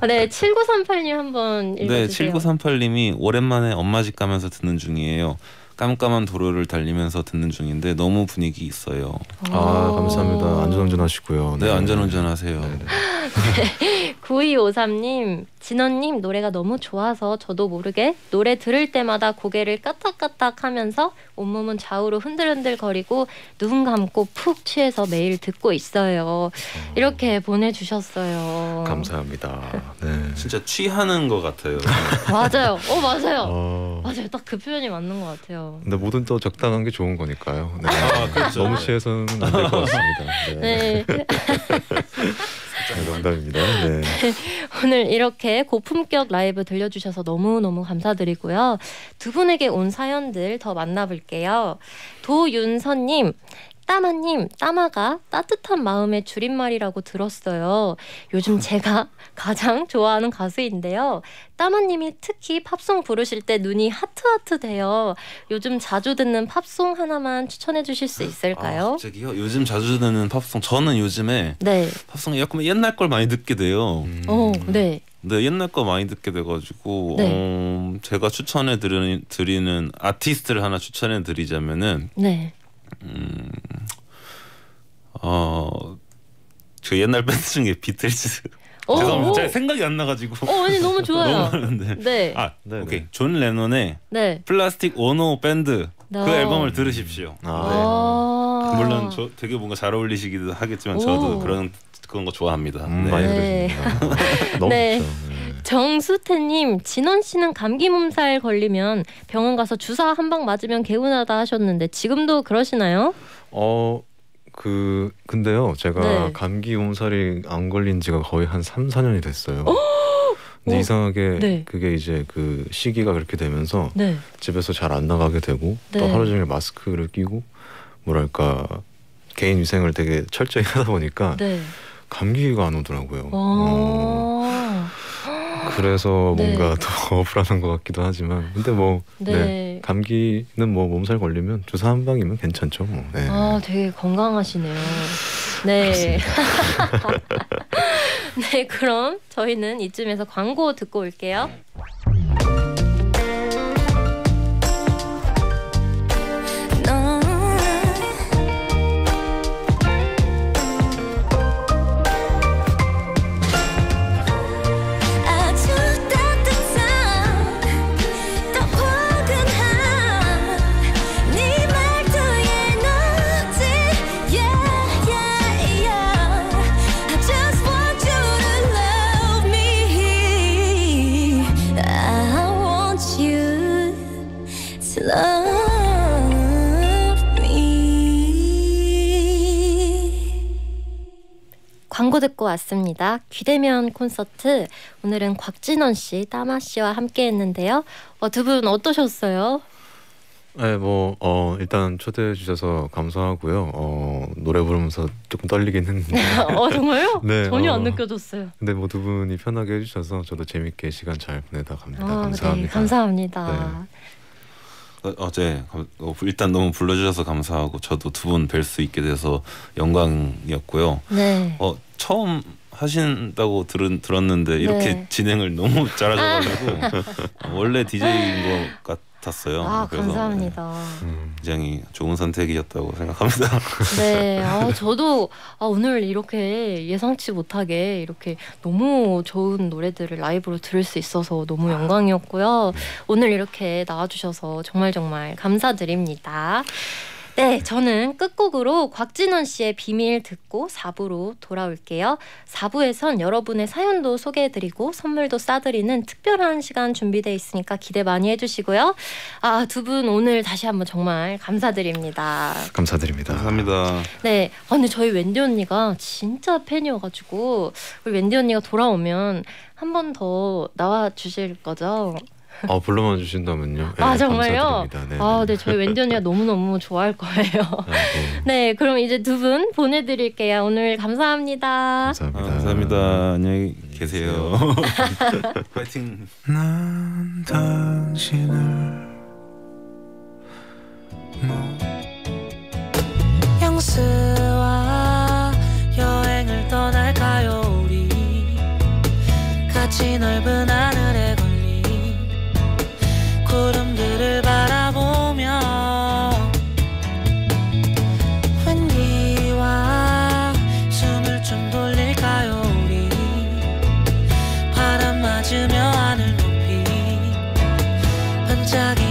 아, 네, 칠구삼팔 님 한번 읽어주세요. 네, 칠구삼팔 님이 오랜만에 엄마 집 가면서 듣는 중이에요. 깜깜한 도로를 달리면서 듣는 중인데 너무 분위기 있어요. 아, 감사합니다. 안전운전하시고요. 네, 네, 안전운전하세요. 네, 네. 구이오삼 님, 진원님 노래가 너무 좋아서 저도 모르게 노래 들을 때마다 고개를 까딱까딱 하면서 온몸은 좌우로 흔들흔들 거리고 눈 감고 푹 취해서 매일 듣고 있어요. 이렇게 보내주셨어요. 감사합니다. 네. 진짜 취하는 것 같아요. 맞아요. 어, 맞아요. 어... 맞아요. 딱 그 표현이 맞는 것 같아요. 근데 뭐든 또 적당한 게 좋은 거니까요. 네. 아, 그렇죠. 너무 취해서는 안 될 것 같습니다. 네. 네. 네, 농담입니다. 네. 네. 오늘 이렇게 고품격 라이브 들려주셔서 너무너무 감사드리고요. 두 분에게 온 사연들 더 만나볼게요. 도윤선님, 따마님, 따마가 따뜻한 마음의 줄임말이라고 들었어요. 요즘 제가 가장 좋아하는 가수인데요. 따마님이 특히 팝송 부르실 때 눈이 하트하트 돼요. 요즘 자주 듣는 팝송 하나만 추천해 주실 수 있을까요? 아, 갑자기요? 요즘 자주 듣는 팝송. 저는 요즘에 네. 팝송 약간 옛날 걸 많이 듣게 돼요. 음. 오, 네. 네, 옛날 거 많이 듣게 돼가지고 네. 어, 제가 추천해 드리는, 드리는 아티스트를 하나 추천해 드리자면은 네. 음, 어, 저 옛날 밴드 중에 비틀즈. 죄송합니다. 제가 생각이 안 나가지고. 어, 아니 너무 좋아요. 너무 네. 아, 네네. 오케이. 존 레논의 네. 플라스틱 원호 밴드 no. 그 앨범을 들으십시오. 아, 네. 아 물론 저 되게 뭔가 잘 어울리시기도 하겠지만 오. 저도 그런 그런 거 좋아합니다. 음, 네. 많이 들으십니다. 네. 너무 네. 좋죠. 정수태님, 진원 씨는 감기 몸살 걸리면 병원 가서 주사 한 방 맞으면 개운하다 하셨는데 지금도 그러시나요? 어, 그 근데요, 제가 네. 감기 몸살이 안 걸린 지가 거의 한 삼, 사 년이 됐어요. 근데 오! 이상하게 네. 그게 이제 그 시기가 그렇게 되면서 네. 집에서 잘 안 나가게 되고 네. 또 하루 종일 마스크를 끼고 뭐랄까 개인 위생을 되게 철저히 하다 보니까 네. 감기가 안 오더라고요. 그래서 뭔가 네. 더 불안한 것 같기도 하지만 근데 뭐 네. 네, 감기는 뭐 몸살 걸리면 주사 한 방이면 괜찮죠 뭐. 네. 아, 되게 건강하시네요. 네. 네, 그럼 저희는 이쯤에서 광고 듣고 올게요. 광고 듣고 왔습니다. 귀대면 콘서트, 오늘은 곽진원 씨, 따마 씨와 함께 했는데요. 어, 두 분 어떠셨어요? 네, 뭐 어, 일단 초대해 주셔서 감사하고요. 어, 노래 부르면서 조금 떨리긴 했는데 어, 정말요? 네, 전혀 어, 안 느껴졌어요. 근데 뭐 두 분이 편하게 해주셔서 저도 재밌게 시간 잘 보내다 갑니다. 아, 감사합니다. 네, 감사합니다. 네. 어제 어, 네. 일단 너무 불러주셔서 감사하고 저도 두 분 뵐 수 있게 돼서 영광이었고요. 네. 어, 처음 하신다고 들은, 들었는데 이렇게 네. 진행을 너무 잘하셔가지고 원래 디제이인 것 같았어요. 아, 그래서 감사합니다. 네, 굉장히 좋은 선택이었다고 생각합니다. 네, 아, 저도 아, 오늘 이렇게 예상치 못하게 이렇게 너무 좋은 노래들을 라이브로 들을 수 있어서 너무 영광이었고요. 오늘 이렇게 나와주셔서 정말 정말 감사드립니다. 네, 저는 끝곡으로 곽진원 씨의 비밀 듣고 사 부로 돌아올게요. 사 부에선 여러분의 사연도 소개해드리고 선물도 싸드리는 특별한 시간 준비되어 있으니까 기대 많이 해주시고요. 아, 두 분 오늘 다시 한번 정말 감사드립니다. 감사드립니다. 감사합니다. 네, 아, 근데 저희 웬디 언니가 진짜 팬이어가지고 우리 웬디 언니가 돌아오면 한 번 더 나와주실 거죠? 아, 불러만 주신다면요. 네, 아, 정말요? 네, 아, 네, 저희 웬디 언니가 너무너무 좋아할 거예요. 아, 네. 네, 그럼 이제 두 분 보내드릴게요. 오늘 감사합니다. 감사합니다. 아, 감사합니다. 아, 안녕히 계세요. 파이팅. 난 당신을 뭐. 영스와 여행을 떠날까요 우리 같이 넓은 하늘에 구름들을 바라보며 웬디와 숨을 좀 돌릴까요 우리 바람 맞으며 하늘 높이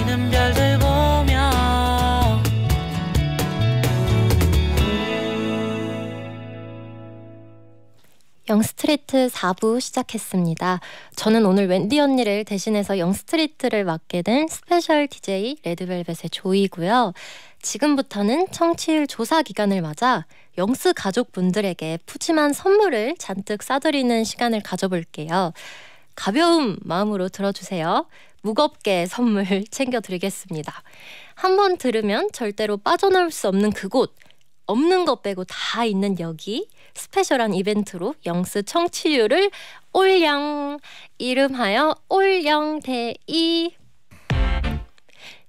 반짝이는 별들 보며 영스트리트 사 부 시작했습니다. 저는 오늘 웬디 언니를 대신해서 영스트리트를 맡게 된 스페셜 디제이 레드벨벳의 조이고요. 지금부터는 청취율 조사 기간을 맞아 영스 가족분들에게 푸짐한 선물을 잔뜩 싸드리는 시간을 가져볼게요. 가벼운 마음으로 들어주세요. 무겁게 선물 챙겨드리겠습니다. 한번 들으면 절대로 빠져나올 수 없는 그곳, 없는 것 빼고 다 있는 여기, 스페셜한 이벤트로 영스 청취율을 올영, 이름하여 올영대이.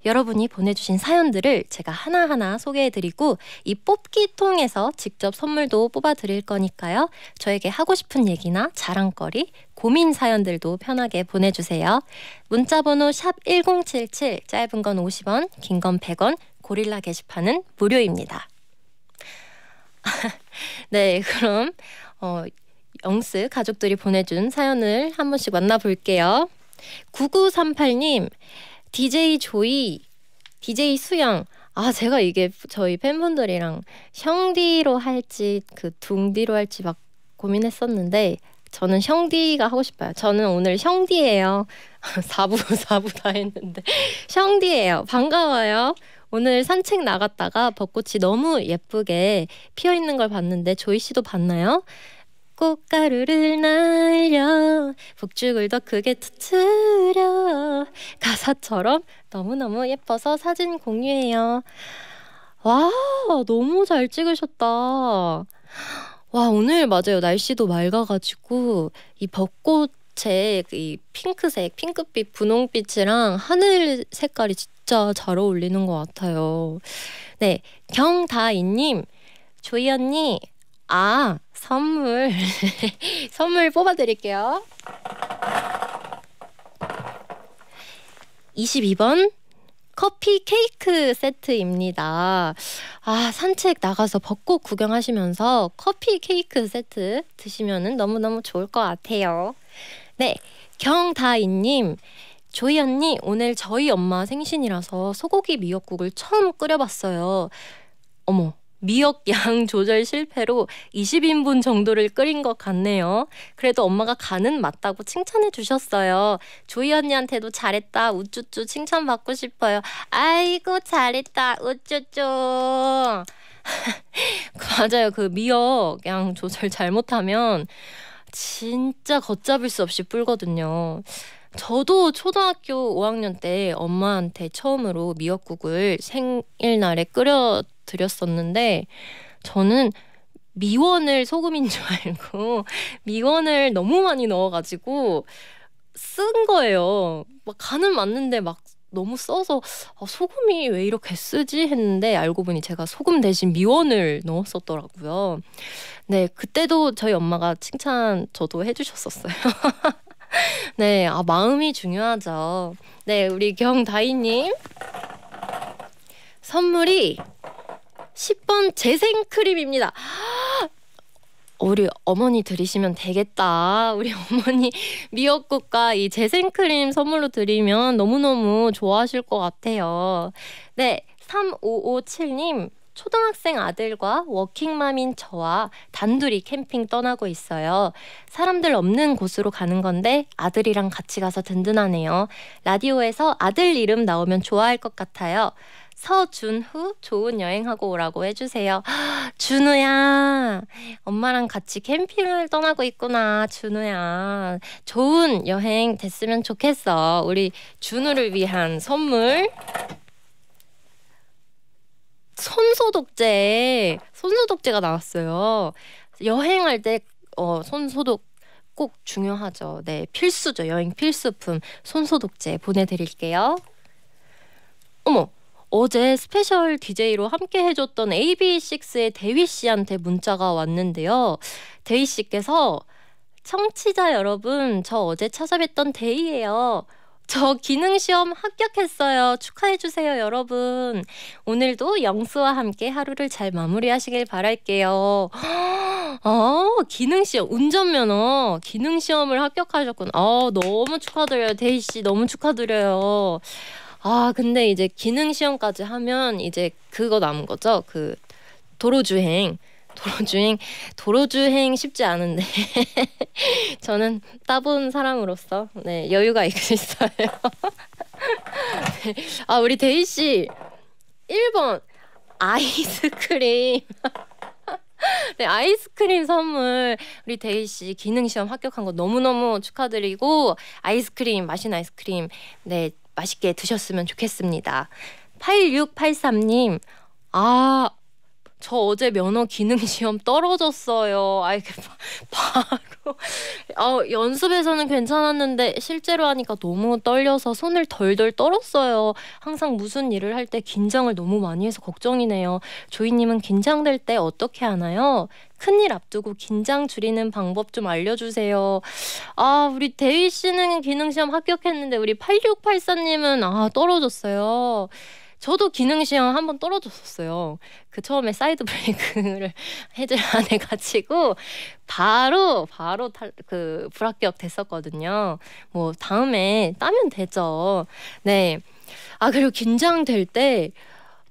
여러분이 보내주신 사연들을 제가 하나하나 소개해드리고 이 뽑기 통해서 직접 선물도 뽑아드릴 거니까요. 저에게 하고 싶은 얘기나 자랑거리, 고민 사연들도 편하게 보내주세요. 문자번호 샵 일공칠칠, 짧은 건 오십 원, 긴 건 백 원, 고릴라 게시판은 무료입니다. 네, 그럼 어, 영스 가족들이 보내준 사연을 한 번씩 만나볼게요. 구구삼팔님, 디제이 조이, 디제이 수영. 아, 제가 이게 저희 팬분들이랑 형디로 할지 그 둥디로 할지 막 고민했었는데 저는 형디가 하고 싶어요. 저는 오늘 형디예요. 사 부, 사 부 다 했는데 형디예요. 반가워요. 오늘 산책 나갔다가 벚꽃이 너무 예쁘게 피어있는 걸 봤는데 조이 씨도 봤나요? 꽃가루를 날려 북죽을 더 크게 터트려 가사처럼 너무너무 예뻐서 사진 공유해요. 와, 너무 잘 찍으셨다. 와, 오늘 맞아요. 날씨도 맑아가지고 이 벚꽃의 이 핑크색, 핑크빛, 분홍빛이랑 하늘 색깔이 진짜 진짜 잘 어울리는 것 같아요. 네, 경다인님, 조이 언니, 아, 선물 선물 뽑아드릴게요. 이십이 번 커피 케이크 세트입니다. 아, 산책 나가서 벚꽃 구경하시면서 커피 케이크 세트 드시면 너무너무 좋을 것 같아요. 네, 경다인님, 조이 언니, 오늘 저희 엄마 생신이라서 소고기 미역국을 처음 끓여봤어요. 어머, 미역 양 조절 실패로 이십 인분 정도를 끓인 것 같네요. 그래도 엄마가 간은 맞다고 칭찬해 주셨어요. 조이 언니한테도 잘했다, 우쭈쭈 칭찬받고 싶어요. 아이고, 잘했다, 우쭈쭈. 맞아요, 그 미역 양 조절 잘못하면 진짜 걷잡을 수 없이 불거든요. 저도 초등학교 오 학년 때 엄마한테 처음으로 미역국을 생일날에 끓여드렸었는데 저는 미원을 소금인 줄 알고 미원을 너무 많이 넣어가지고 쓴 거예요. 막 간은 맞는데 막 너무 써서 아, 소금이 왜 이렇게 쓰지 했는데 알고 보니 제가 소금 대신 미원을 넣었었더라고요. 네, 그때도 저희 엄마가 칭찬 저도 해주셨었어요. 네, 아, 마음이 중요하죠. 네, 우리 경다희님 선물이 십 번 재생크림입니다. 우리 어머니 드리시면 되겠다. 우리 어머니 미역국과 이 재생크림 선물로 드리면 너무너무 좋아하실 것 같아요. 네, 삼오오칠님 초등학생 아들과 워킹맘인 저와 단둘이 캠핑 떠나고 있어요. 사람들 없는 곳으로 가는 건데 아들이랑 같이 가서 든든하네요. 라디오에서 아들 이름 나오면 좋아할 것 같아요. 서준후 좋은 여행하고 오라고 해주세요. 준우야, 엄마랑 같이 캠핑을 떠나고 있구나. 준우야, 좋은 여행 됐으면 좋겠어. 우리 준우를 위한 선물, 손소독제. 손소독제가 나왔어요. 여행할 때 어, 손소독 꼭 중요하죠. 네, 필수죠. 여행 필수품 손소독제 보내드릴게요. 어머, 어제 스페셜 디제이로 함께 해줬던 에이비식스의 대휘씨한테 문자가 왔는데요. 대휘씨께서 청취자 여러분, 저 어제 찾아뵀던 대희예요. 저 기능시험 합격했어요. 축하해주세요 여러분. 오늘도 영수와 함께 하루를 잘 마무리하시길 바랄게요. 아, 기능시험, 운전면허 기능시험을 합격하셨군. 아, 너무 축하드려요 대희씨. 너무 축하드려요. 아, 근데 이제 기능시험까지 하면 이제 그거 남은 거죠. 그 도로주행. 도로주행 도로주행 쉽지 않은데 저는 따본 사람으로서 네, 여유가 있어요. 네. 아, 우리 대희씨 일 번 아이스크림. 네, 아이스크림 선물. 우리 대희씨 기능시험 합격한 거 너무너무 축하드리고 아이스크림, 맛있는 아이스크림 네, 맛있게 드셨으면 좋겠습니다. 팔육팔삼님 아, 저 어제 면허 기능시험 떨어졌어요. 아, 이렇게 바로 아, 연습에서는 괜찮았는데 실제로 하니까 너무 떨려서 손을 덜덜 떨었어요. 항상 무슨 일을 할 때 긴장을 너무 많이 해서 걱정이네요. 조이님은 긴장될 때 어떻게 하나요? 큰일 앞두고 긴장 줄이는 방법 좀 알려주세요. 아, 우리 대휘씨는 기능시험 합격했는데 우리 팔육팔사님은 아, 떨어졌어요. 저도 기능시험 한번 떨어졌었어요. 그 처음에 사이드 브레이크를 해제를 안 해가지고 바로 바로 탈, 그 불합격 됐었거든요. 뭐 다음에 따면 되죠. 네. 아, 그리고 긴장될 때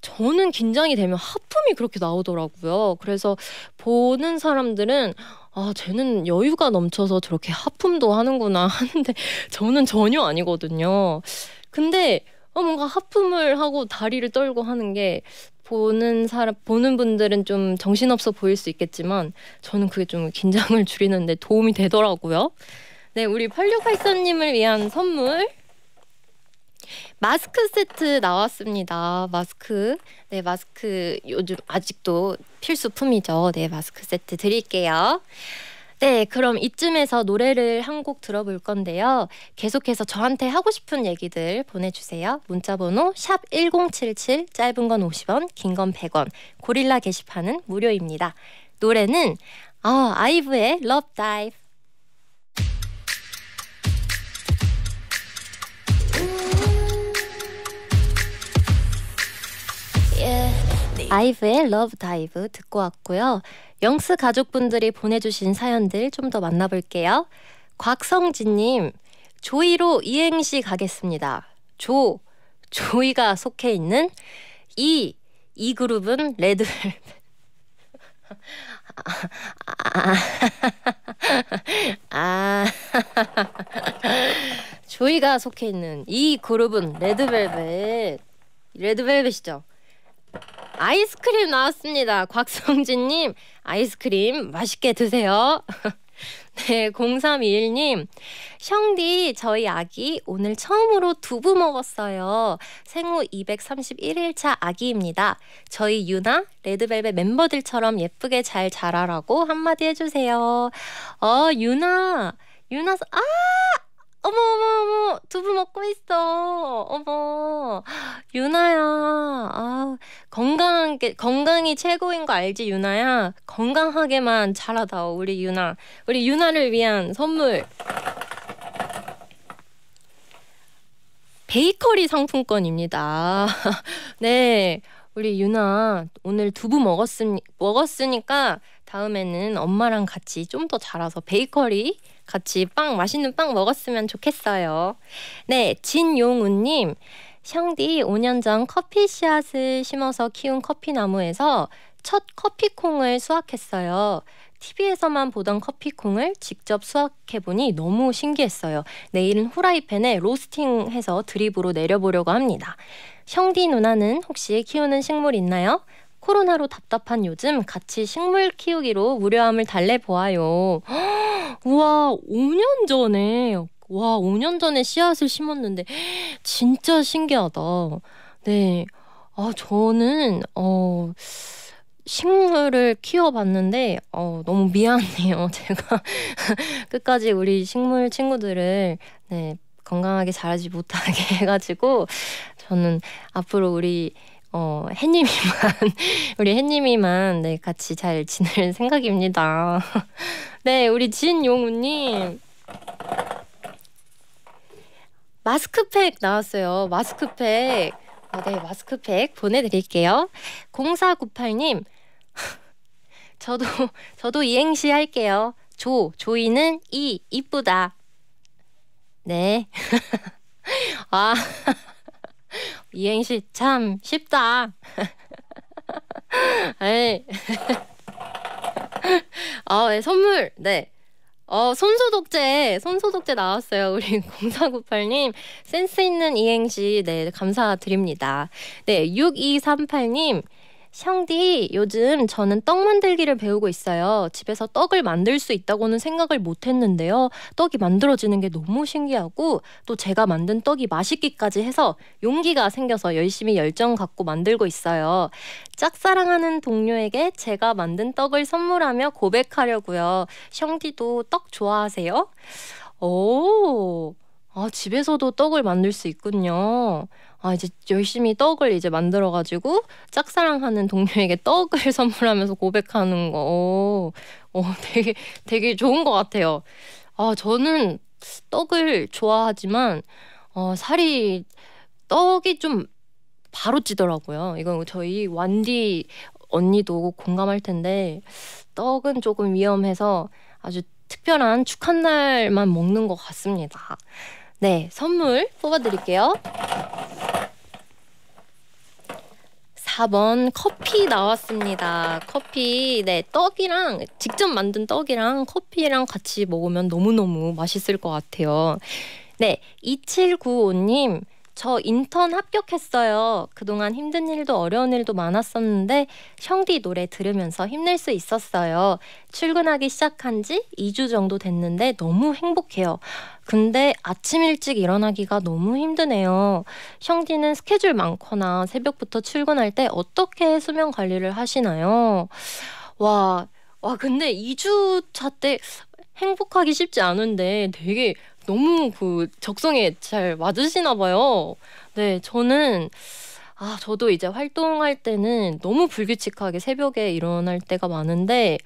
저는 긴장이 되면 하품이 그렇게 나오더라고요. 그래서 보는 사람들은 아, 쟤는 여유가 넘쳐서 저렇게 하품도 하는구나 하는데 저는 전혀 아니거든요. 근데 어, 뭔가 하품을 하고 다리를 떨고 하는 게 보는 사람, 보는 분들은 좀 정신없어 보일 수 있겠지만 저는 그게 좀 긴장을 줄이는데 도움이 되더라고요. 네, 우리 팔육팔사님을 위한 선물 마스크 세트 나왔습니다. 마스크, 네, 마스크 요즘 아직도 필수품이죠. 네, 마스크 세트 드릴게요. 네, 그럼 이쯤에서 노래를 한 곡 들어볼 건데요. 계속해서 저한테 하고 싶은 얘기들 보내주세요. 문자번호 샵 일공칠칠, 짧은 건 오십 원, 긴 건 백 원, 고릴라 게시판은 무료입니다. 노래는 아, 아이브의 러브 다이브. 아이브의 러브 다이브 듣고 왔고요. 영스 가족분들이 보내주신 사연들 좀 더 만나볼게요. 곽성진님, 조이로 이행시 가겠습니다. 조, 조이가 속해 있는 이, 이 그룹은 레드벨벳. 아, 아, 아, 조이가 속해 있는 이 그룹은 레드벨벳. 레드벨벳이죠. 아이스크림 나왔습니다. 곽성진님, 아이스크림 맛있게 드세요. 네, 공삼이일님, 형디, 저희 아기 오늘 처음으로 두부 먹었어요. 생후 이백삼십일 일차 아기입니다. 저희 유나, 레드벨벳 멤버들처럼 예쁘게 잘 자라라고 한마디 해주세요. 어, 유나, 유나, 아! 어머 어머 어머, 두부 먹고 있어. 어머, 유나야, 아, 건강하게, 건강이 최고인 거 알지 유나야. 건강하게만 자라다오 우리 유나. 우리 유나를 위한 선물 베이커리 상품권입니다. 네, 우리 유나 오늘 두부 먹었으니, 먹었으니까 다음에는 엄마랑 같이 좀 더 자라서 베이커리 같이 빵, 맛있는 빵 먹었으면 좋겠어요. 네, 진용우님, 샹디, 오 년 전 커피씨앗을 심어서 키운 커피나무에서 첫 커피콩을 수확했어요. 티비에서만 보던 커피콩을 직접 수확해보니 너무 신기했어요. 내일은 후라이팬에 로스팅해서 드립으로 내려보려고 합니다. 형디 누나는 혹시 키우는 식물 있나요? 코로나로 답답한 요즘 같이 식물 키우기로 무료함을 달래보아요. 허, 우와, 오 년 전에 와 오 년 전에 씨앗을 심었는데 진짜 신기하다. 네, 아 저는 어 식물을 키워봤는데 어 너무 미안해요. 제가 끝까지 우리 식물 친구들을 네 건강하게 자라지 못하게 해가지고 저는 앞으로 우리 어 햇님이만 우리 햇님이만 네 같이 잘 지낼 생각입니다. 네, 우리 진용우님. 마스크팩 나왔어요. 마스크팩. 아, 네, 마스크팩 보내드릴게요. 공사구팔님. 저도 저도 이행시 할게요. 조, 조이는 이, 이쁘다. 네. 아, 이행시 참 쉽다. 에이. 아, 네, 선물. 네. 어, 손소독제, 손소독제 나왔어요. 우리 공사구팔님 센스 있는 이행시 네 감사드립니다. 네, 육이삼팔님 샹디 요즘 저는 떡 만들기를 배우고 있어요. 집에서 떡을 만들 수 있다고는 생각을 못했는데요. 떡이 만들어지는 게 너무 신기하고 또 제가 만든 떡이 맛있기까지 해서 용기가 생겨서 열심히 열정 갖고 만들고 있어요. 짝사랑하는 동료에게 제가 만든 떡을 선물하며 고백하려고요. 샹디도 떡 좋아하세요? 오, 아, 집에서도 떡을 만들 수 있군요. 아, 이제 열심히 떡을 이제 만들어가지고 짝사랑하는 동료에게 떡을 선물하면서 고백하는 거. 오, 오, 되게, 되게 좋은 것 같아요. 아, 저는 떡을 좋아하지만, 어, 살이, 떡이 좀 바로 찌더라고요. 이건 저희 완디 언니도 공감할 텐데, 떡은 조금 위험해서 아주 특별한 축한 날만 먹는 것 같습니다. 네, 선물 뽑아드릴게요. 사 번 커피 나왔습니다. 커피, 네, 떡이랑 직접 만든 떡이랑 커피랑 같이 먹으면 너무너무 맛있을 것 같아요. 네, 이칠구오님 저 인턴 합격했어요. 그동안 힘든 일도 어려운 일도 많았었는데 형디 노래 들으면서 힘낼 수 있었어요. 출근하기 시작한 지 이 주 정도 됐는데 너무 행복해요. 근데 아침 일찍 일어나기가 너무 힘드네요. 형디는 스케줄 많거나 새벽부터 출근할 때 어떻게 수면 관리를 하시나요? 와, 와 근데 이 주 차 때 행복하기 쉽지 않은데 되게 너무 그 적성에 잘 맞으시나 봐요. 네, 저는 아 저도 이제 활동할 때는 너무 불규칙하게 새벽에 일어날 때가 많은데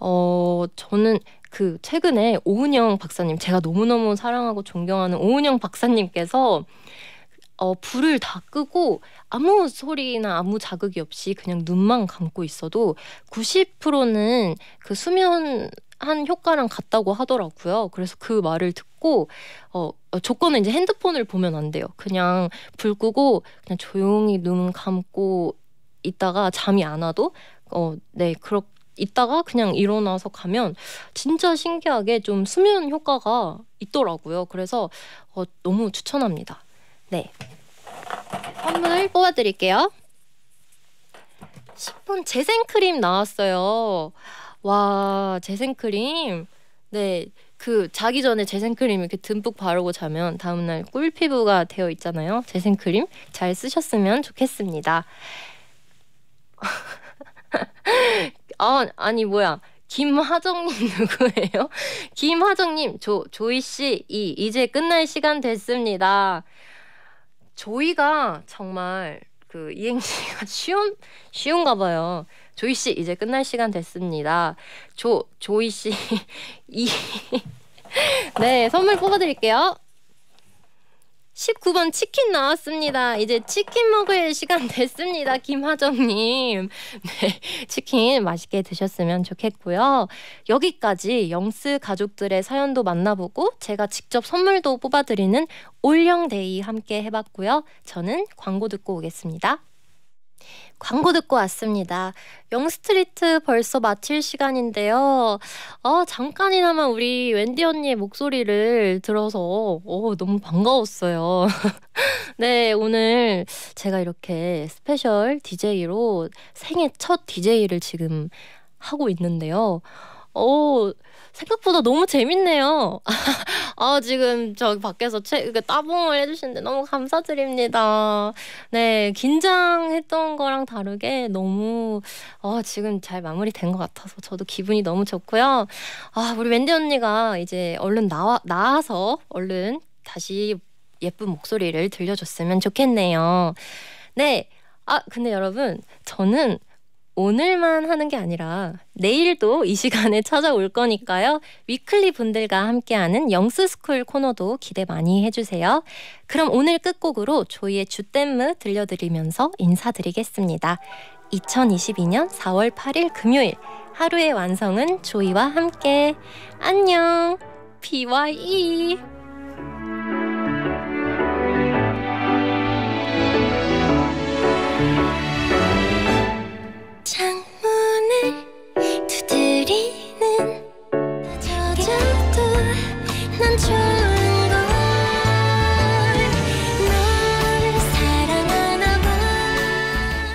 어 저는 그 최근에 오은영 박사님 제가 너무너무 사랑하고 존경하는 오은영 박사님께서 어 불을 다 끄고 아무 소리나 아무 자극이 없이 그냥 눈만 감고 있어도 구십 퍼센트는 그 수면 한 효과랑 같다고 하더라고요. 그래서 그 말을 듣고 어, 조건은 이제 핸드폰을 보면 안 돼요. 그냥 불 끄고 그냥 조용히 눈 감고 있다가 잠이 안 와도 어, 네 그렇 있다가 그냥 일어나서 가면 진짜 신기하게 좀 수면 효과가 있더라고요. 그래서 어, 너무 추천합니다. 네, 선물 뽑아드릴게요. 십 분 재생크림 나왔어요. 와, 재생크림. 네, 그 자기 전에 재생크림 이렇게 듬뿍 바르고 자면 다음날 꿀피부가 되어 있잖아요. 재생크림 잘 쓰셨으면 좋겠습니다. 아, 아니 뭐야. 김하정님 누구예요? 김하정님, 조, 조이씨, 이, 이제 끝날 시간 됐습니다. 조이가 정말 그 이행시가 쉬운, 쉬운가 봐요. 조이 씨 이제 끝날 시간 됐습니다. 조 조이 씨 이 네, 선물 뽑아드릴게요. 십구 번 치킨 나왔습니다. 이제 치킨 먹을 시간 됐습니다. 김하정님. 네, 치킨 맛있게 드셨으면 좋겠고요. 여기까지 영스 가족들의 사연도 만나보고 제가 직접 선물도 뽑아드리는 올영데이 함께 해봤고요. 저는 광고 듣고 오겠습니다. 광고 듣고 왔습니다. 영스트리트 벌써 마칠 시간인데요. 아, 잠깐이나마 우리 웬디 언니의 목소리를 들어서 오, 너무 반가웠어요. 네, 오늘 제가 이렇게 스페셜 디제이로 생애 첫 디제이를 지금 하고 있는데요. 오, 생각보다 너무 재밌네요. 아, 지금 저기 밖에서 채, 따봉을 해주시는데 너무 감사드립니다. 네, 긴장했던 거랑 다르게 너무 아, 지금 잘 마무리된 것 같아서 저도 기분이 너무 좋고요. 아, 우리 웬디 언니가 이제 얼른 나와, 나와서 얼른 다시 예쁜 목소리를 들려줬으면 좋겠네요. 네, 아, 근데 여러분, 저는 오늘만 하는 게 아니라 내일도 이 시간에 찾아올 거니까요. 위클리 분들과 함께하는 영스스쿨 코너도 기대 많이 해주세요. 그럼 오늘 끝곡으로 조이의 주댐무 들려드리면서 인사드리겠습니다. 이천이십이년 사월 팔일 금요일 하루의 완성은 조이와 함께. 안녕. 비와이. 창문을 두드리는 저자도 난 좋은 걸. 너를 사랑하나 봐.